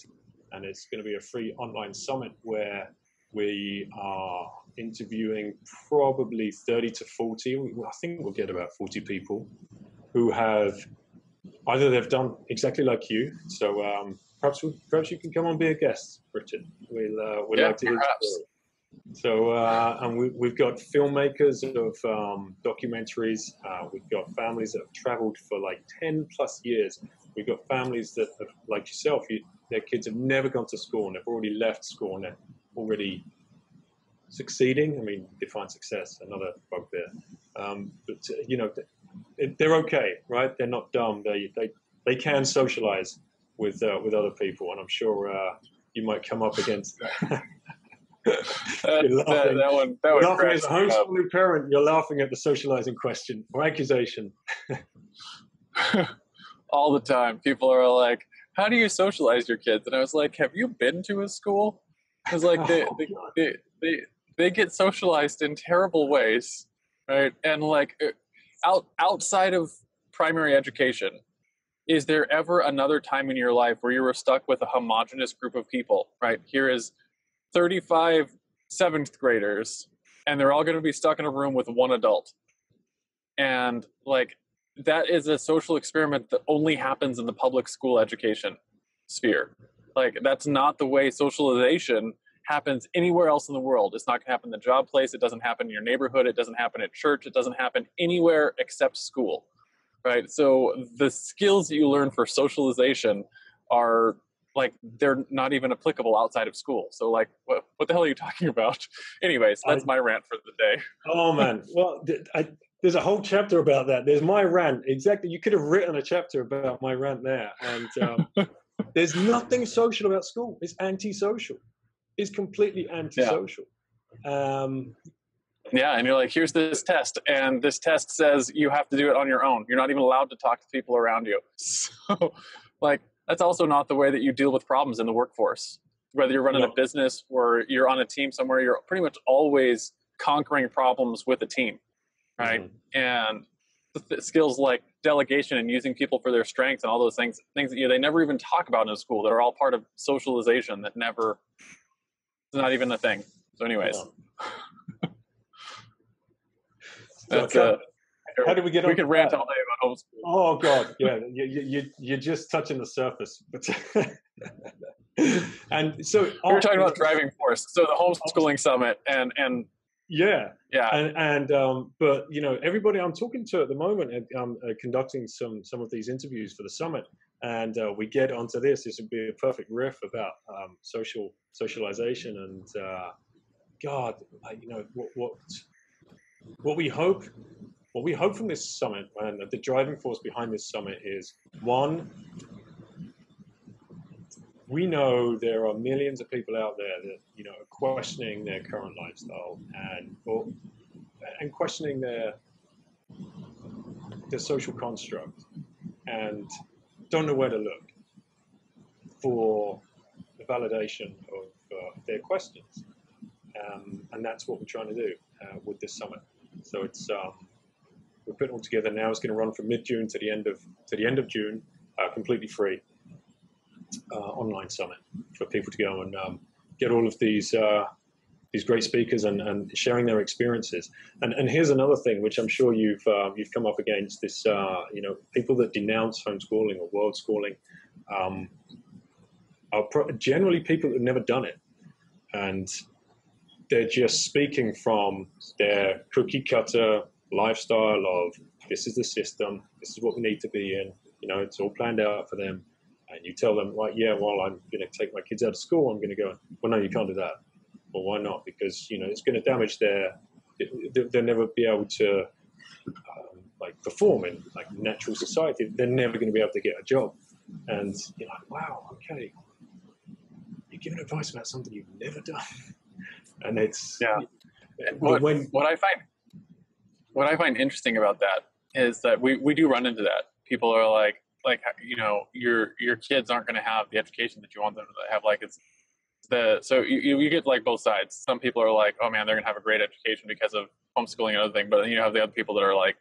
and it's going to be a free online summit where we are interviewing probably thirty to forty. I think we'll get about forty people who have either they've done exactly like you. So um, perhaps we'll, perhaps you can come and be a guest, Richard. We'll uh, we'd yeah, like to hear your story. So, uh, and we, we've got filmmakers of um, documentaries. Uh, we've got families that have traveled for like ten plus years. We've got families that, have, like yourself, you, their kids have never gone to school and they've already left school and they're already succeeding. I mean, define success, another bug there. Um, but, you know, they're okay, right? They're not dumb. They, they, they can socialize with, uh, with other people. And I'm sure uh, you might come up against that. that, that, that one, that you're laughing as a homeschooling parent, you're laughing at the socializing question or accusation. All the time. People are like, how do you socialize your kids? And I was like, have you been to a school? Because like they, oh, they, they, they, they get socialized in terrible ways, right? And like out, outside of primary education, is there ever another time in your life where you were stuck with a homogenous group of people, right? Here is thirty-five seventh graders, and they're all going to be stuck in a room with one adult. And like, that is a social experiment that only happens in the public school education sphere. Like, that's not the way socialization happens anywhere else in the world. It's not going to happen in the job place. It doesn't happen in your neighborhood. It doesn't happen at church. It doesn't happen anywhere except school, right? So the skills that you learn for socialization are like they're not even applicable outside of school. So like, what, what the hell are you talking about? Anyways, that's I, my rant for the day. Oh man, well, th I, there's a whole chapter about that. There's my rant, exactly. You could have written a chapter about my rant there. And um, there's nothing social about school. It's antisocial. It's completely antisocial. Yeah. Um, yeah, and you're like, here's this test. And this test says you have to do it on your own. You're not even allowed to talk to people around you. So like, that's also not the way that you deal with problems in the workforce. Whether you're running no. a business or you're on a team somewhere, you're pretty much always conquering problems with a team, right? Mm-hmm. And the skills like delegation and using people for their strengths and all those things, things that you know, they never even talk about in school, that are all part of socialization that never, it's not even a thing. So anyways. No. That's okay. a, How do we get? We could rant all day about homeschool. Oh God, yeah, you, you you're just touching the surface. But and so we we're talking about driving force. So the homeschooling summit and and yeah, yeah, and and um, but you know, everybody I'm talking to at the moment, I'm uh, conducting some some of these interviews for the summit, and uh, we get onto this. This would be a perfect riff about um, social socialization and uh, God, you know what what what we hope. What we hope from this summit, and the driving force behind this summit is, one, we know there are millions of people out there that, you know, are questioning their current lifestyle and or, and questioning their their social construct, and don't know where to look for the validation of uh, their questions. Um, and that's what we're trying to do uh, with this summit. So it's um, we're putting it all together now. It's going to run from mid-June to the end of to the end of June, uh, completely free uh, online summit for people to go and um, get all of these uh, these great speakers and, and sharing their experiences. And and here's another thing, which I'm sure you've uh, you've come up against this. Uh, you know, people that denounce homeschooling or world schooling um, are pro- generally people who've never done it, and they're just speaking from their cookie cutter lifestyle of this is the system, this is what we need to be in, you know, it's all planned out for them. And you tell them, like, yeah, well, I'm going to take my kids out of school, I'm going to go, well, no, you can't do that. Well, why not? Because, you know, it's going to damage their, they'll never be able to, um, like, perform in, like, natural society. They're never going to be able to get a job. And you're like, wow, okay, you're giving advice about something you've never done. And it's yeah. What, when, what I find what I find interesting about that is that we, we do run into that. People are like like you know your your kids aren't going to have the education that you want them to have. Like it's the so you you get like both sides. Some people are like, oh man, they're going to have a great education because of homeschooling and other thing. But then you have the other people that are like,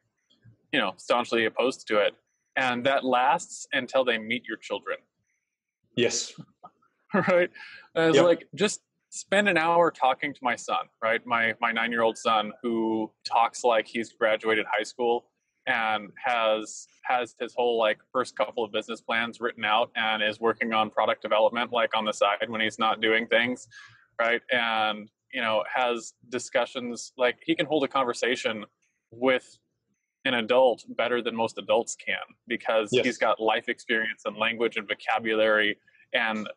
you know, staunchly opposed to it, and that lasts until they meet your children. Yes. Right. And it's yep. like just. Spend an hour talking to my son, right? My my nine-year-old son who talks like he's graduated high school and has has his whole like first couple of business plans written out and is working on product development like on the side when he's not doing things, right? And you know, has discussions like he can hold a conversation with an adult better than most adults can because yes. he's got life experience and language and vocabulary and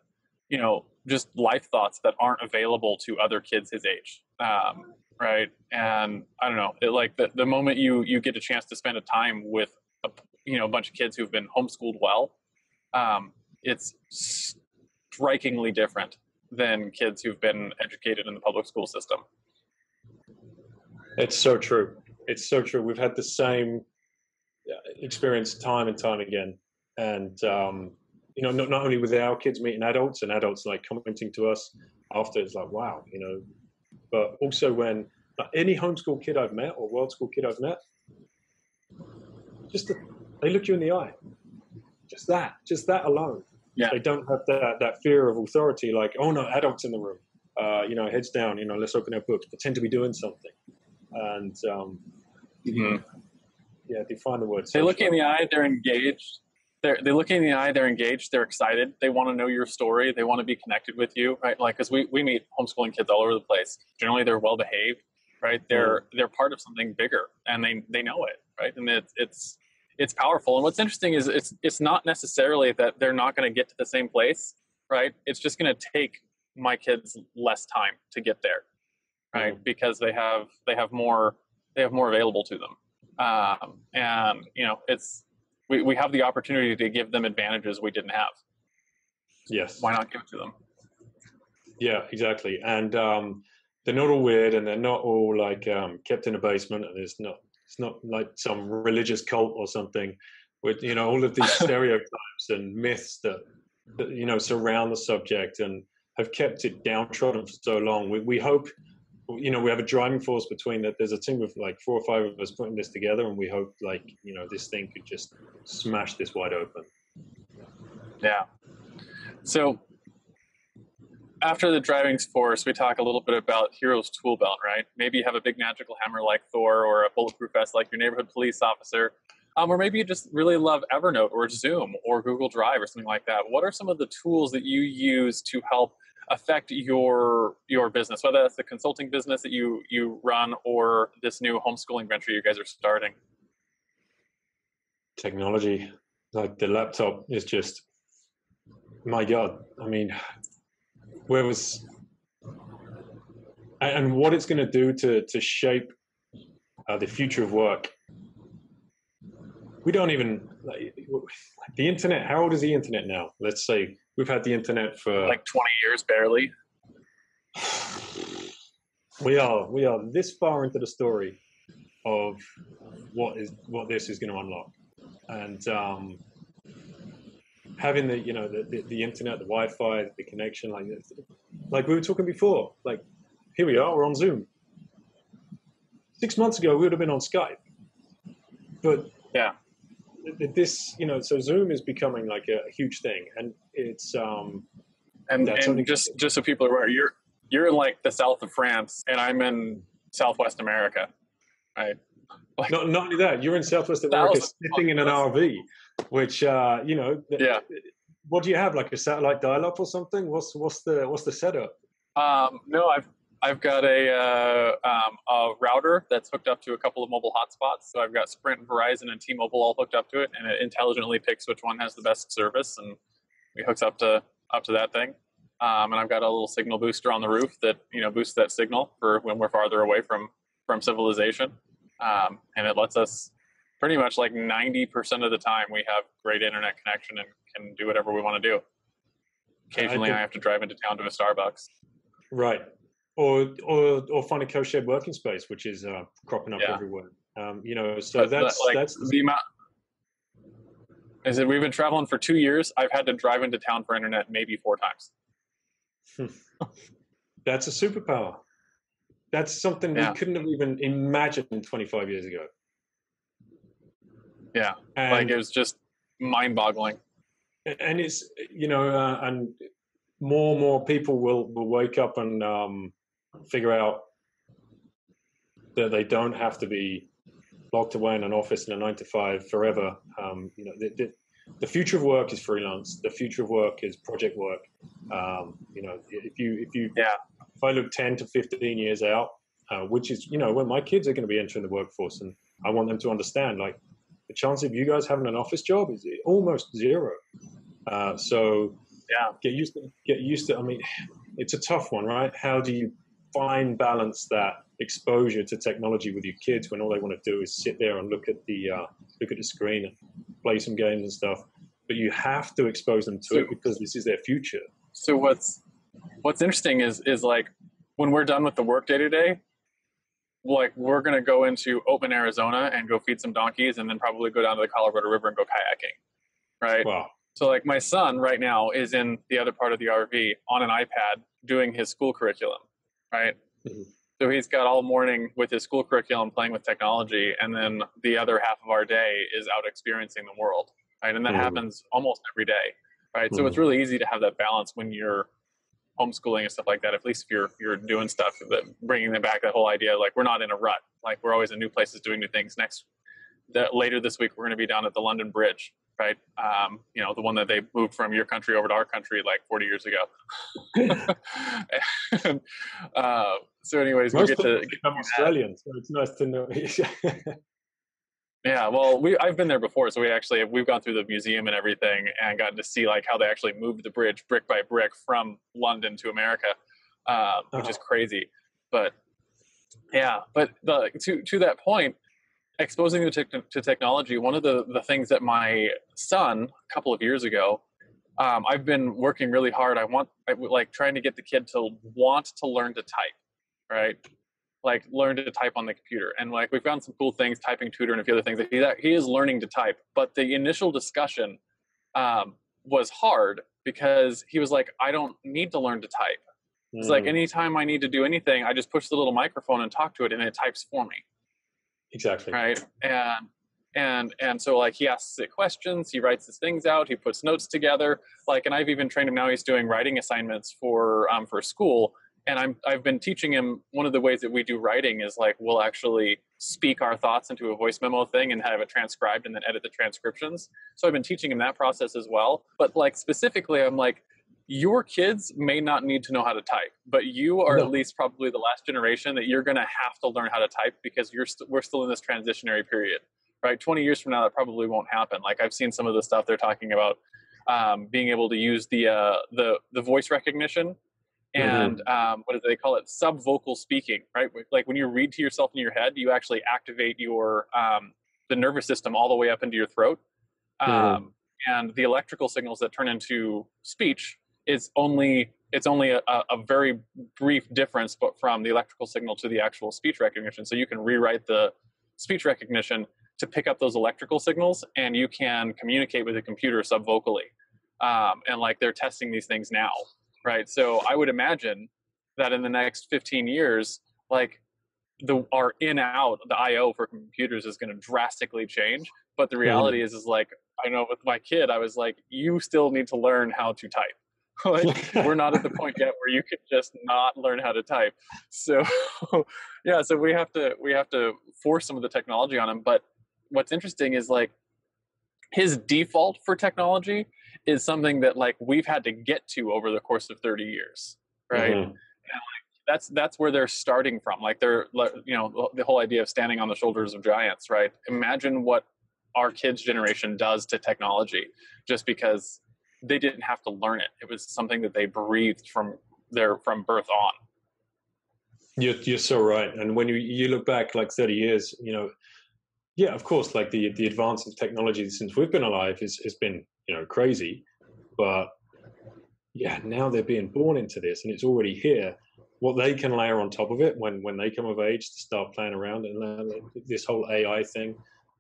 you know, just life thoughts that aren't available to other kids his age, um, right? And I don't know, it, like the, the moment you you get a chance to spend a time with, a, you know, a bunch of kids who've been homeschooled well, um, it's strikingly different than kids who've been educated in the public school system. It's so true. It's so true. We've had the same experience time and time again. And, um, you know, not, not only with our kids meeting adults and adults like commenting to us after, it's like, wow, you know, but also when like, any homeschool kid I've met or world school kid I've met, just the, they look you in the eye, just that, just that alone. Yeah. They don't have that, that fear of authority, like, oh no, adults in the room, uh, you know, heads down, you know, let's open our books, pretend to be doing something. And um, mm-hmm. yeah, define the word. They look you in the eye, they're engaged. They're, they look in the eye, they're engaged, they're excited, they want to know your story, they want to be connected with you, right? Like, because we, we meet homeschooling kids all over the place. Generally, they're well-behaved, right? They're mm. they're part of something bigger, and they they know it, right? And it's it's it's powerful. And what's interesting is it's it's not necessarily that they're not going to get to the same place, right? It's just going to take my kids less time to get there, right? Mm. Because they have they have more they have more available to them, um, and you know it's. We, we have the opportunity to give them advantages we didn't have. Yes. Why not give it to them? Yeah, exactly. And um, they're not all weird, and they're not all like um, kept in a basement, and it's not it's not like some religious cult or something. With you know all of these stereotypes and myths that, that you know surround the subject and have kept it downtrodden for so long. We we hope you know we have a driving force between that. There's a team of like four or five of us putting this together, and we hope like you know this thing could just smash this wide open. Yeah. So after the driving force, we talk a little bit about Hero's tool belt, right? Maybe you have a big magical hammer like Thor, or a bulletproof vest like your neighborhood police officer, um, or maybe you just really love Evernote or Zoom or Google Drive or something like that. What are some of the tools that you use to help affect your your business, whether that's the consulting business that you you run or this new homeschooling venture you guys are starting? Technology, like the laptop, is just my god. I mean, where was and what it's going to do to to shape uh, the future of work. We don't even like, the internet. How old is the internet now? Let's say we've had the internet for like twenty years, barely. We are we are this far into the story of what is what this is going to unlock. And um, having the, you know, the, the, the internet, the Wi-Fi, the connection, like this, like we were talking before, like here we are, we're on Zoom. Six months ago, we would have been on Skype. But yeah, this, you know, so Zoom is becoming like a huge thing, and it's um, and, and just just so people are aware, you're you're in like the south of France, and I'm in Southwest America, right? Like, not not only that, you're in Southwest America, sitting in an R V, which uh, you know, yeah. What do you have, like a satellite dial-up or something? What's what's the what's the setup? Um, no, I've. I've got a, uh, um, a router that's hooked up to a couple of mobile hotspots. So I've got Sprint, Verizon, and T-Mobile all hooked up to it, and it intelligently picks which one has the best service, and it hooks up to up to that thing. Um, and I've got a little signal booster on the roof that you know boosts that signal for when we're farther away from from civilization, um, and it lets us pretty much like ninety percent of the time we have great internet connection and can do whatever we want to do. Occasionally, I, I have to drive into town to a Starbucks. Right. Or, or or find a co-shared working space, which is uh, cropping up yeah. everywhere. Um, you know, so but, that's like, that's the amount. Is it? We've been traveling for two years. I've had to drive into town for internet maybe four times. That's a superpower. That's something yeah. we couldn't have even imagined twenty-five years ago. Yeah, and, like it was just mind-boggling. And it's you know, uh, and more and more people will will wake up and um, figure out that they don't have to be locked away in an office in a nine to five forever. Um, you know, the, the, the future of work is freelance. The future of work is project work. Um, you know, if you if you yeah. if I look ten to fifteen years out, uh, which is you know when my kids are going to be entering the workforce, and I want them to understand like the chance of you guys having an office job is almost zero. Uh, so. Yeah, get used to get used to. I mean, it's a tough one, right? How do you fine balance that exposure to technology with your kids when all they want to do is sit there and look at the uh, look at the screen and play some games and stuff? But you have to expose them to so, it because this is their future. So what's what's interesting is is like when we're done with the work day today, like we're gonna go into Oakland, Arizona, and go feed some donkeys, and then probably go down to the Colorado River and go kayaking, right? Wow. So like my son right now is in the other part of the R V on an iPad doing his school curriculum, right? Mm-hmm. So he's got all morning with his school curriculum playing with technology, and then the other half of our day is out experiencing the world, right? And that mm-hmm. happens almost every day, right? Mm-hmm. So it's really easy to have that balance when you're homeschooling and stuff like that, at least if you're you're doing stuff, that bringing them back, that whole idea, like we're not in a rut, like we're always in new places doing new things. Next, that later this week, we're going to be down at the London Bridge. Right. Um, you know, the one that they moved from your country over to our country like forty years ago. and, uh, so anyways, we we'll get to become Australian. So it's nice to know. yeah. Well, we I've been there before. So we actually we've gone through the museum and everything and gotten to see like how they actually moved the bridge brick by brick from London to America, um, uh-huh. which is crazy. But yeah, but the, to to that point. Exposing you to, to technology, one of the, the things that my son, a couple of years ago, um, I've been working really hard. I want, I, like trying to get the kid to want to learn to type, right? Like learn to type on the computer. And like, we found some cool things, typing tutor and a few other things. He, he is learning to type, but the initial discussion um, was hard because he was like, I don't need to learn to type. Mm. It's like, anytime I need to do anything, I just push the little microphone and talk to it and it types for me. Exactly. Right. And, and, and so like he asks it questions, he writes his things out, he puts notes together, like, and I've even trained him now, he's doing writing assignments for, um, for school. And I'm, I've been teaching him one of the ways that we do writing is like, we'll actually speak our thoughts into a voice memo thing and have it transcribed and then edit the transcriptions. So I've been teaching him that process as well. But like specifically, I'm like, your kids may not need to know how to type, but you are no. at least probably the last generation that you're going to have to learn how to type because you're st- we're still in this transitionary period, right? twenty years from now, that probably won't happen. Like I've seen some of the stuff they're talking about um, being able to use the, uh, the, the voice recognition and mm-hmm. um, what do they call it? Subvocal speaking, right? Like when you read to yourself in your head, you actually activate your, um, the nervous system all the way up into your throat. Um, mm-hmm. And the electrical signals that turn into speech It's only it's only a, a very brief difference, but from the electrical signal to the actual speech recognition. So you can rewrite the speech recognition to pick up those electrical signals, and you can communicate with the computer subvocally. Um, and like they're testing these things now, right? So I would imagine that in the next fifteen years, like the our in-out, the I O for computers is going to drastically change. But the reality mm. is, is like, I know with my kid, I was like, you still need to learn how to type. Like, we're not at the point yet where you could just not learn how to type. So yeah, so we have to, we have to force some of the technology on him. But what's interesting is like his default for technology is something that like we've had to get to over the course of thirty years. Right. Mm-hmm. And, like, that's, that's where they're starting from. Like they're, you know, the whole idea of standing on the shoulders of giants, right? Imagine what our kids' generation does to technology, just because they didn't have to learn it. It was something that they breathed from their, from birth on. You're, you're so right. And when you, you look back like thirty years, you know, yeah, of course, like the, the advance of technology since we've been alive is, has been, you know, crazy, but yeah, now they're being born into this and it's already here. What they can layer on top of it when, when they come of age to start playing around and learn this whole A I thing.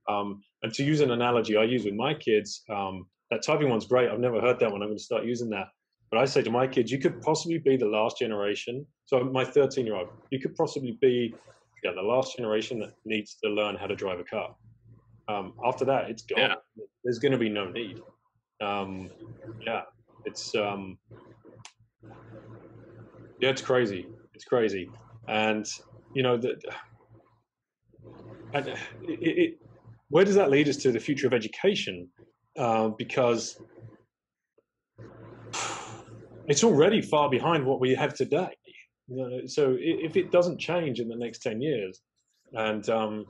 Um, and to use an analogy I use with my kids, um, that typing one's great. I've never heard that one. I'm going to start using that. But I say to my kids, you could possibly be the last generation. So my thirteen-year-old, you could possibly be yeah, the last generation that needs to learn how to drive a car. Um, after that, it's gone. Yeah. There's going to be no need. Um, yeah, it's um, yeah, it's crazy. It's crazy. And, you know, the, and it, it, where does that lead us to the future of education? Uh, because it's already far behind what we have today. You know, so if it doesn't change in the next ten years, and um,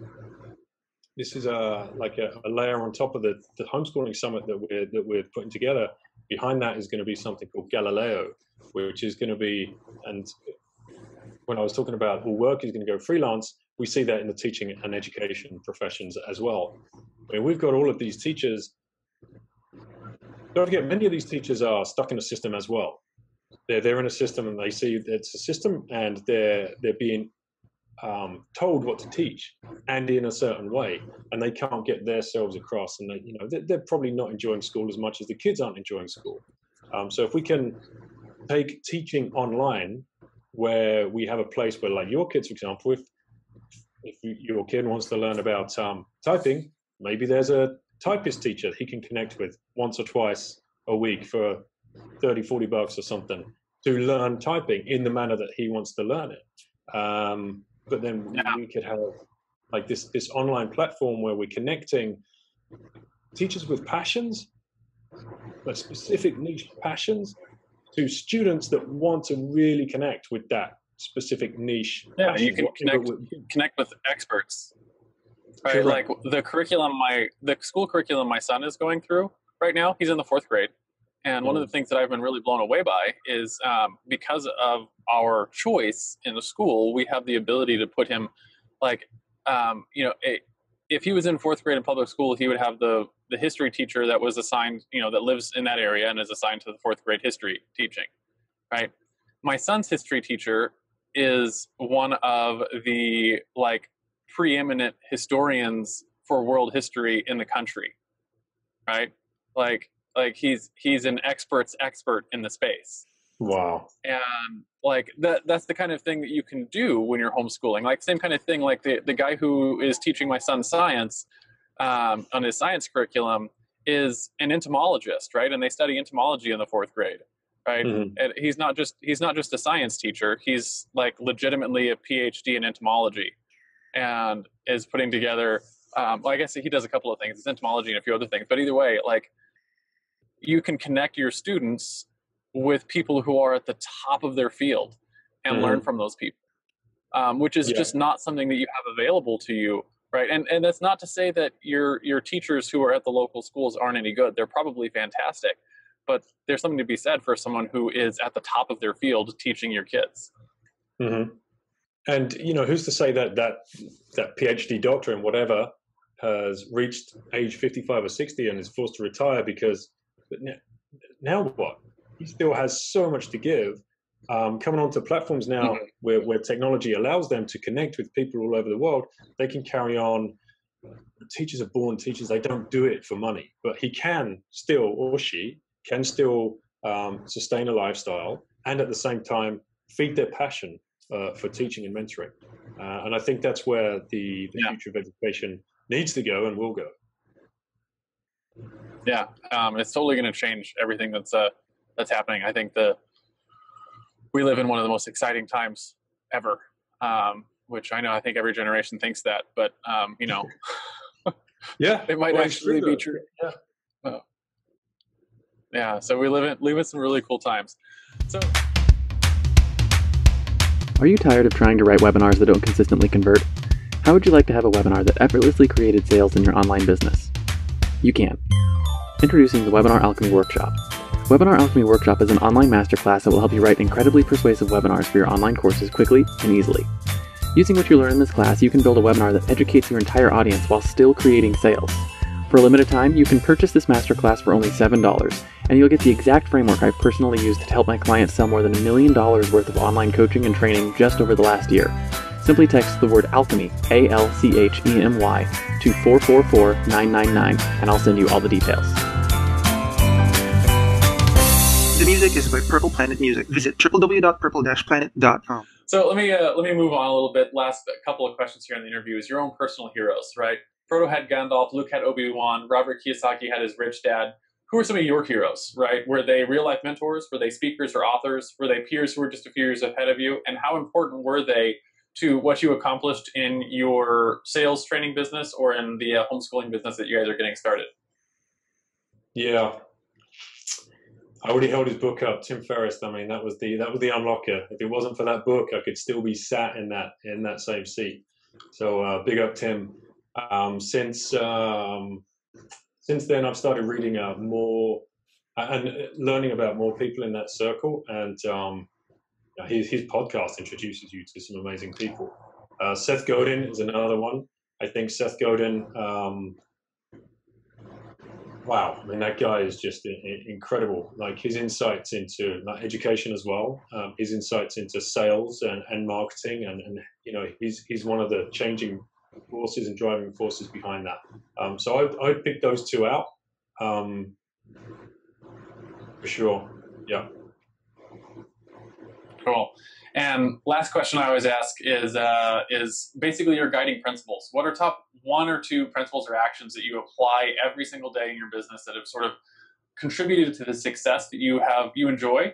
this is a, like a, a layer on top of the, the homeschooling summit that we're, that we're putting together, behind that is going to be something called Galileo, which is going to be, and when I was talking about all work is going to go freelance, we see that in the teaching and education professions as well. I mean, we've got all of these teachers. Don't forget, many of these teachers are stuck in a system as well. They're, they're in a system and they see it's a system and they're, they're being um, told what to teach and in a certain way, and they can't get themselves across, and they, you know, they're, they're probably not enjoying school as much as the kids aren't enjoying school. Um, so if we can take teaching online where we have a place where, like your kids, for example, if, if your kid wants to learn about um, typing, maybe there's a typist teacher he can connect with once or twice a week for thirty, forty bucks or something to learn typing in the manner that he wants to learn it. Um, but then yeah. we could have like this, this online platform where we're connecting teachers with passions, but specific niche passions, to students that want to really connect with that specific niche. Yeah, passion. You can connect, connect with experts. Right, like the curriculum, my the school curriculum my son is going through right now. He's in the fourth grade, and mm. one of the things that I've been really blown away by is um, because of our choice in the school, we have the ability to put him, like, um, you know, a, if he was in fourth grade in public school, he would have the the history teacher that was assigned, you know, that lives in that area and is assigned to the fourth grade history teaching, right? My son's history teacher is one of the like. preeminent historians for world history in the country, right? Like, like he's he's an expert's expert in the space. Wow! And like that—that's the kind of thing that you can do when you're homeschooling. Like same kind of thing. Like the the guy who is teaching my son science um, on his science curriculum is an entomologist, right? And they study entomology in the fourth grade, right? Mm-hmm. And he's not just—he's not just a science teacher. He's like legitimately a P H D in entomology. And is putting together, um, well, I guess he does a couple of things. It's entomology and a few other things. But either way, like, you can connect your students with people who are at the top of their field and mm-hmm. learn from those people, um, which is yeah. just not something that you have available to you, right? And and that's not to say that your your teachers who are at the local schools aren't any good. They're probably fantastic. But there's something to be said for someone who is at the top of their field teaching your kids. Mm-hmm. And, you know, who's to say that that, that P H D doctor in whatever has reached age fifty-five or sixty and is forced to retire because now what? He still has so much to give Um, coming onto platforms now where, where technology allows them to connect with people all over the world, they can carry on. Teachers are born teachers. They don't do it for money, but he can still, or she can still um, sustain a lifestyle and at the same time feed their passion uh, for teaching and mentoring. Uh, and I think that's where the, the yeah. future of education needs to go and will go. Yeah, um, it's totally going to change everything that's uh, that's happening. I think the we live in one of the most exciting times ever, um, which I know I think every generation thinks that, but um, you know, yeah, it might well, actually be true. Yeah. So, yeah, so we live in live in some really cool times. So, are you tired of trying to write webinars that don't consistently convert? How would you like to have a webinar that effortlessly created sales in your online business? You can. Introducing the Webinar Alchemy Workshop. Webinar Alchemy Workshop is an online masterclass that will help you write incredibly persuasive webinars for your online courses quickly and easily. Using what you learn in this class, you can build a webinar that educates your entire audience while still creating sales. For a limited time, you can purchase this masterclass for only seven dollars, and you'll get the exact framework I've personally used to help my clients sell more than a million dollars worth of online coaching and training just over the last year. Simply text the word Alchemy, A L C H E M Y, to four four four nine nine nine, and I'll send you all the details. The music is by Purple Planet Music. Visit w w w dot purple dash planet dot com. So let me uh, let me move on a little bit. Last couple of questions here in the interview is your own personal heroes, right? Frodo had Gandalf, Luke had Obi-Wan, Robert Kiyosaki had his rich dad. Who are some of your heroes, right? Were they real-life mentors? Were they speakers or authors? Were they peers who were just a few years ahead of you? And how important were they to what you accomplished in your sales training business or in the uh, homeschooling business that you guys are getting started? Yeah. I already held his book up, Tim Ferriss. I mean, that was the that was the unlocker. If it wasn't for that book, I could still be sat in that in that same seat. So uh, big up, Tim. Um, since um, since then, I've started reading uh, more and learning about more people in that circle. And um, his his podcast introduces you to some amazing people. Uh, Seth Godin is another one. I think Seth Godin. Um, Wow, I mean, that guy is just incredible. Like his insights into like, education as well, um, his insights into sales and, and marketing, and, and you know, he's he's one of the changing forces and driving forces behind that. Um, so I I picked those two out um, for sure. Yeah. Cool. And last question I always ask is uh, is basically your guiding principles. What are top one or two principles or actions that you apply every single day in your business that have sort of contributed to the success that you have you enjoy?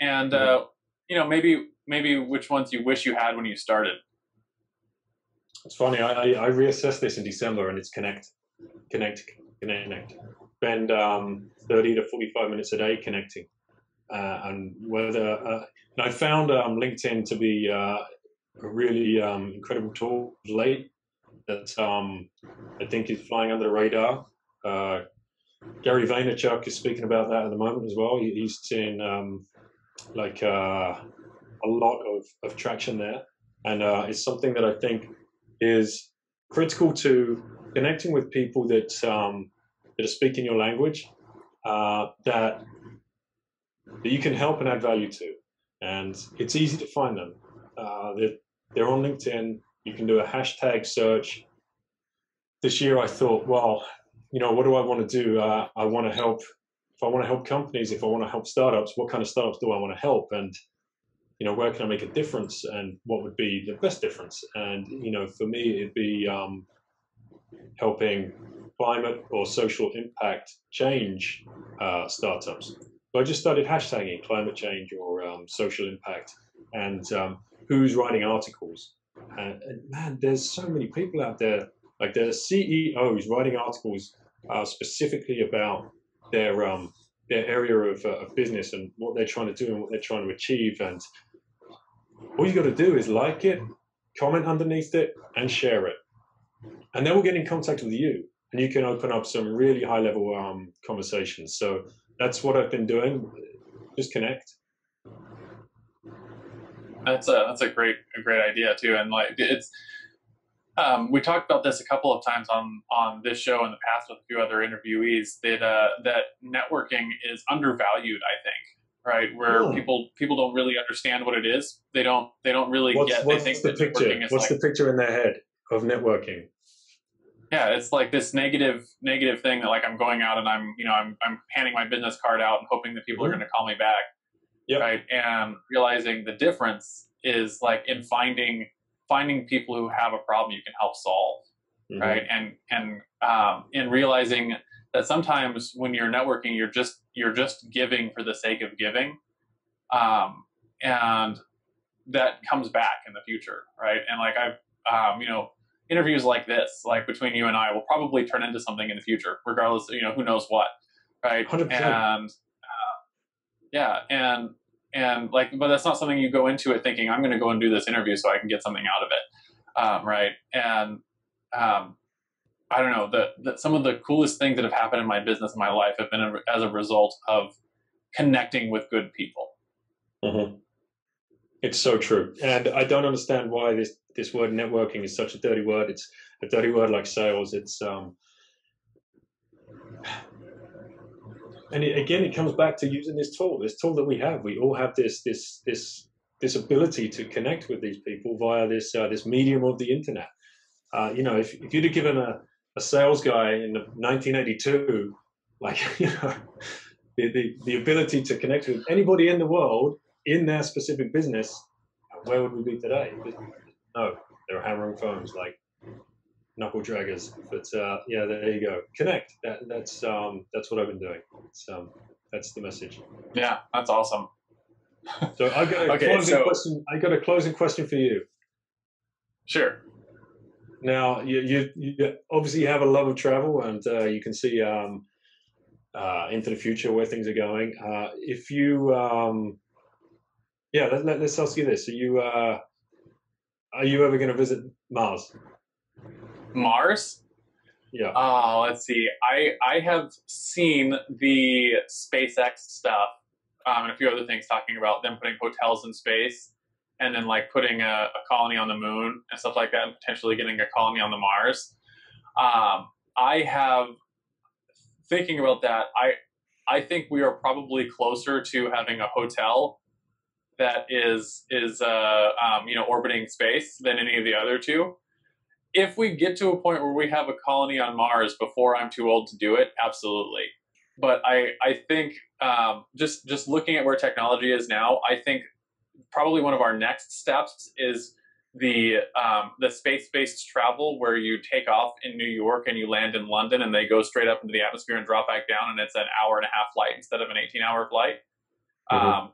And uh, you know, maybe maybe which ones you wish you had when you started. It's funny. I, I reassessed this in December, and it's connect, connect, connect, connect. Spend um, thirty to forty-five minutes a day connecting. Uh, and whether uh, and I found um, LinkedIn to be uh, a really um, incredible tool late that um, I think is flying under the radar. Uh, Gary Vaynerchuk is speaking about that at the moment as well. He's seeing um, like uh, a lot of, of traction there, and uh, it's something that I think is critical to connecting with people that um, that are speaking your language uh, that. that you can help and add value to. And it's easy to find them. Uh, they're, they're on LinkedIn. You can do a hashtag search. This year I thought, well, you know, what do I want to do? Uh, I want to help. If I want to help companies, if I want to help startups, what kind of startups do I want to help? And, you know, where can I make a difference? And what would be the best difference? And, you know, for me, it'd be um, helping climate or social impact change uh, startups. So I just started hashtagging climate change or um, social impact and um, who's writing articles. And, and man, there's so many people out there, like there are C E Os writing articles uh, specifically about their um, their area of, uh, of business and what they're trying to do and what they're trying to achieve. And all you got to do is like it, comment underneath it, and share it. And then we'll get in contact with you, and you can open up some really high level um, conversations. So that's what I've been doing. Just connect. That's a that's a great a great idea too. And like it's, um, we talked about this a couple of times on on this show in the past with a few other interviewees that uh, that networking is undervalued, I think. right? Where oh. people people don't really understand what it is. They don't they don't really what's, get. What's they think the picture? Is what's like, the picture in their head of networking? Yeah, it's like this negative negative thing that like I'm going out and I'm you know I'm I'm handing my business card out and hoping that people mm-hmm. are going to call me back, yep. right? And realizing the difference is like in finding finding people who have a problem you can help solve, mm-hmm. right? And and um, in realizing that sometimes when you're networking, you're just you're just giving for the sake of giving, um, and that comes back in the future, right? And like I've um, you know interviews like this, like between you and I, will probably turn into something in the future, regardless of, you know who knows what, right? one hundred percent. And uh, yeah, and and like, but that's not something you go into it thinking I'm going to go and do this interview so I can get something out of it, um, right? And um, I don't know, that that some of the coolest things that have happened in my business and my life have been a, as a result of connecting with good people. Mm-hmm. It's so true. And I don't understand why this, this word networking is such a dirty word. It's a dirty word like sales. It's, um, and it, again, it comes back to using this tool, this tool that we have. We all have this, this, this, this ability to connect with these people via this, uh, this medium of the internet. Uh, you know, if, if you'd have given a, a sales guy in nineteen eighty-two, like, you know, the, the, the ability to connect with anybody in the world in their specific business, where would we be today? No, there are hammering phones, like knuckle draggers. But uh, yeah, there you go. Connect. That, that's um, that's what I've been doing. It's, um, that's the message. Yeah, that's awesome. So I've got a okay, closing so... question. I got a closing question for you. Sure. Now you you, you obviously have a love of travel, and uh, you can see um, uh, into the future where things are going. Uh, if you um, Yeah, let, let, let's ask you this. Are you, uh, are you ever going to visit Mars? Mars? Yeah. Oh, let's see. I, I have seen the SpaceX stuff um, and a few other things talking about them putting hotels in space and then like putting a, a colony on the moon and stuff like that and potentially getting a colony on the Mars. Um, I have, thinking about that, I, I think we are probably closer to having a hotel that is is uh, um, you know orbiting space than any of the other two. If we get to a point where we have a colony on Mars before I'm too old to do it, absolutely. But I I think um, just just looking at where technology is now, I think probably one of our next steps is the um, the space-based travel where you take off in New York and you land in London and they go straight up into the atmosphere and drop back down and it's an hour and a half flight instead of an eighteen hour flight. Mm-hmm. Um,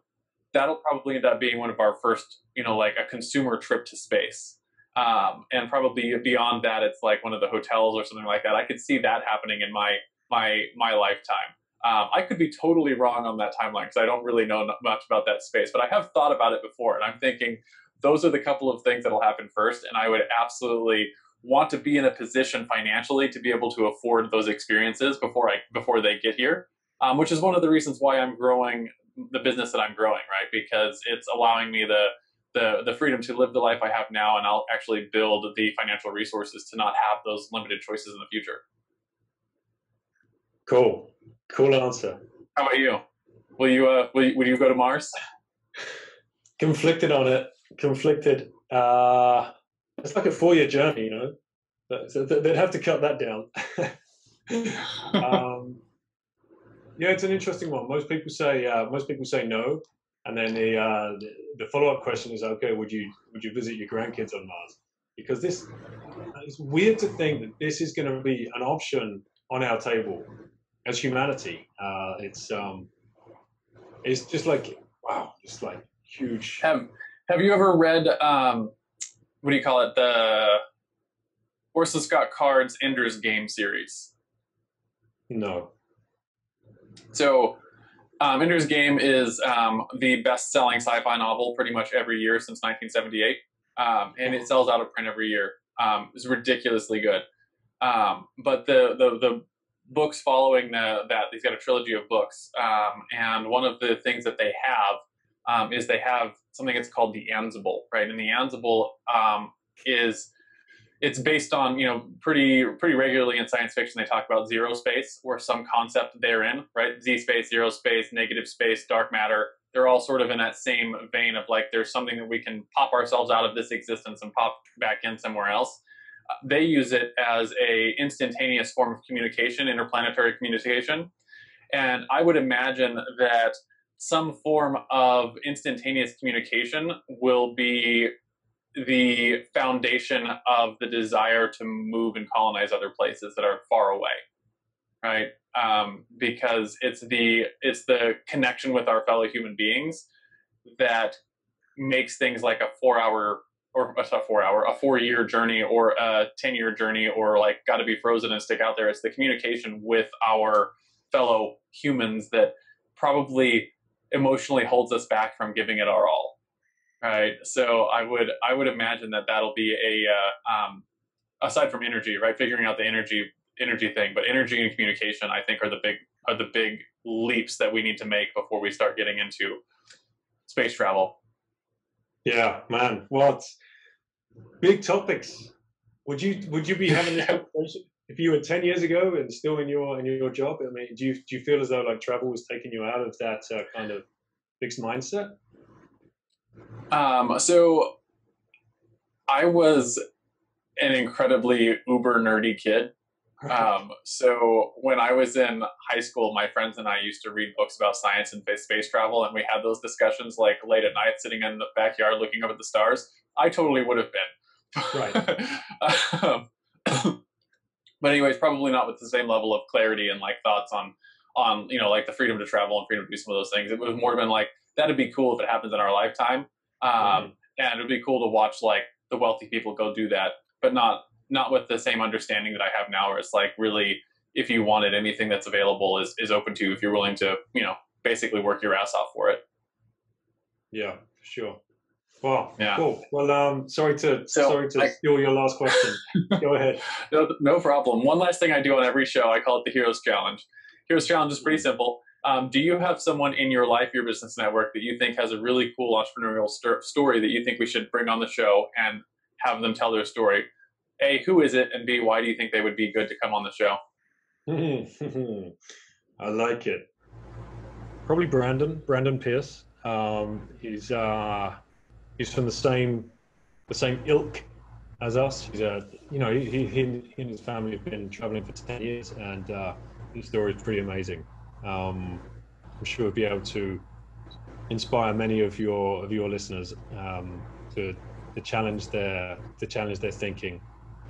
that'll probably end up being one of our first, you know, like a consumer trip to space. Um, and probably beyond that, it's like one of the hotels or something like that. I could see that happening in my, my, my lifetime. Um, I could be totally wrong on that timeline because I don't really know much about that space, but I have thought about it before. And I'm thinking those are the couple of things that'll happen first. And I would absolutely want to be in a position financially to be able to afford those experiences before I, before they get here. Um, which is one of the reasons why I'm growing the business that I'm growing, right? Because it's allowing me the, the, the freedom to live the life I have now, and I'll actually build the financial resources to not have those limited choices in the future. Cool. Cool answer. How about you? Will you, uh, will you, will you go to Mars? Conflicted on it. Conflicted. Uh, it's like a four-year journey, you know? So they'd have to cut that down. um, Yeah, it's an interesting one. Most people say uh, most people say no, and then the uh, the follow up question is, okay, would you would you visit your grandkids on Mars? Because this it's weird to think that this is going to be an option on our table as humanity. Uh, it's um, it's just like wow, just like huge. Have Have you ever read um, what do you call it? The Orson Scott Card's Ender's Game series? No. So um, Ender's Game is um, the best-selling sci-fi novel pretty much every year since nineteen seventy-eight, um, and it sells out of print every year. Um, it's ridiculously good. Um, but the, the the books following the, that, he's got a trilogy of books, um, and one of the things that they have um, is they have something that's called the Ansible, right? And the Ansible um, is... It's based on, you know, pretty pretty regularly in science fiction, they talk about zero space or some concept therein, right? Z space, zero space, negative space, dark matter, they're all sort of in that same vein of like, there's something that we can pop ourselves out of this existence and pop back in somewhere else. Uh, they use it as a instantaneous form of communication, interplanetary communication. And I would imagine that some form of instantaneous communication will be the foundation of the desire to move and colonize other places that are far away, right? Um, because it's the, it's the connection with our fellow human beings that makes things like a four hour or a four hour, a four year journey or a ten year journey, or like got to be frozen and stick out there. It's the communication with our fellow humans that probably emotionally holds us back from giving it our all. Right. So I would, I would imagine that that'll be a, uh, um, aside from energy, right. Figuring out the energy, energy thing, but energy and communication, I think are the big, are the big leaps that we need to make before we start getting into space travel. Yeah, man. Well, it's big topics. Would you, would you be having this conversation if you were ten years ago and still in your, in your job? I mean, do you, do you feel as though like travel was taking you out of that uh, kind of fixed mindset? Um, so I was an incredibly uber nerdy kid. Um, so when I was in high school, my friends and I used to read books about science and space travel. And we had those discussions like late at night, sitting in the backyard, looking up at the stars. I totally would have been. Right. um, but anyways, probably not with the same level of clarity and like thoughts on, on, you know, like the freedom to travel and freedom to do some of those things. It would have more been like, that'd be cool if it happens in our lifetime. Um, mm. And it'd be cool to watch like the wealthy people go do that, but not, not with the same understanding that I have now, where it's like, really, if you wanted, anything that's available is, is open to you if you're willing to, you know, basically work your ass off for it. Yeah, for sure. Wow. Yeah. Cool. Well, um, sorry to, so, sorry to I, steal your last question. Go ahead. No, no problem. One last thing I do on every show, I call it the Heroes Challenge. Heroes Challenge is pretty simple. Um, do you have someone in your life, your business network, that you think has a really cool entrepreneurial st story that you think we should bring on the show and have them tell their story? A, who is it? And B, why do you think they would be good to come on the show? I like it. Probably Brandon, Brandon Pierce. Um, he's, uh, he's from the same, the same ilk as us. He's a, you know, he, he, he and his family have been traveling for ten years, and uh, his story is pretty amazing. Um, I'm sure we'll be able to inspire many of your of your listeners um, to to challenge their to challenge their thinking,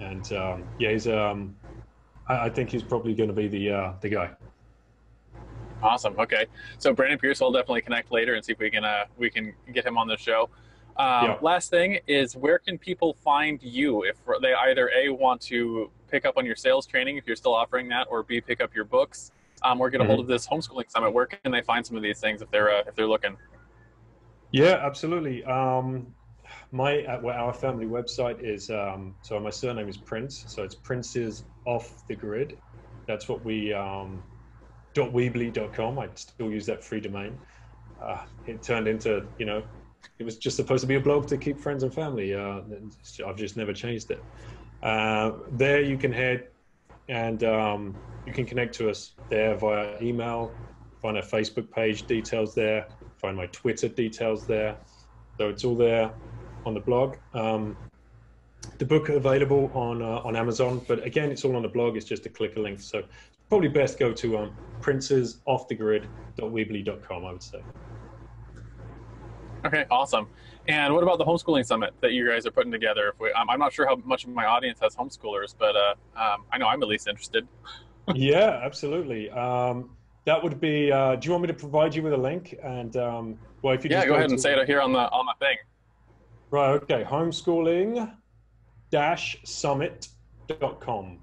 and um, yeah, he's um, I, I think he's probably going to be the uh, the guy. Awesome. Okay, so Brandon Pierce, I'll definitely connect later and see if we can uh, we can get him on the show. Um, yeah. Last thing is, where can people find you if they either A, want to pick up on your sales training if you're still offering that, or B, pick up your books? Um, we're getting a hold of this homeschooling summit. Where can they find some of these things if they're uh, if they're looking? Yeah, absolutely. Um, my uh, well, our family website is um, so my surname is Prince, so it's Princes Off The Grid. That's what we um, .weebly dot com. I still use that free domain. Uh, it turned into, you know, it was just supposed to be a blog to keep friends and family. Uh, I've just never changed it. Uh, there you can head. And um, you can connect to us there via email, find our Facebook page details there, find my Twitter details there. So it's all there on the blog. Um, the book available on uh, on Amazon, but again, it's all on the blog. It's just a click a link. So probably best go to um, princes off the grid dot weebly dot com, I would say. Okay, awesome. And what about the homeschooling summit that you guys are putting together? If we, um, I'm not sure how much of my audience has homeschoolers, but uh, um, I know I'm at least interested. Yeah, absolutely. Um, that would be. Uh, do you want me to provide you with a link? And um, well, if you yeah, just go, go ahead and say it here on the on the thing. Right. Okay. homeschooling dash summit dot com.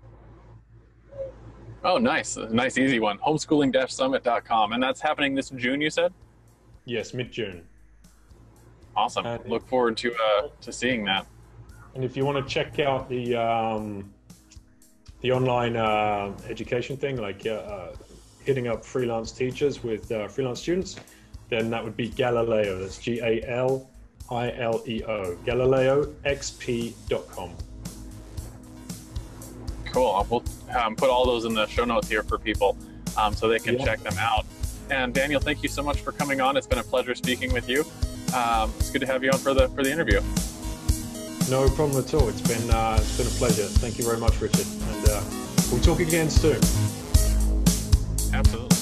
Oh, nice, nice, easy one. homeschooling dash summit dot com, and that's happening this June. You said. Yes, mid June. Awesome. And look forward to uh, to seeing that. And if you want to check out the um, the online uh, education thing, like uh, uh, hitting up freelance teachers with uh, freelance students, then that would be Galileo. That's G A L I L E O. Galileo X P dot com. Cool. We'll um, put all those in the show notes here for people, um, so they can yeah. check them out. And Daniel, thank you so much for coming on. It's been a pleasure speaking with you. Um, it's good to have you on for the for the interview. No problem at all. It's been uh, it's been a pleasure. Thank you very much, Richard. And uh, we'll talk again soon. Absolutely.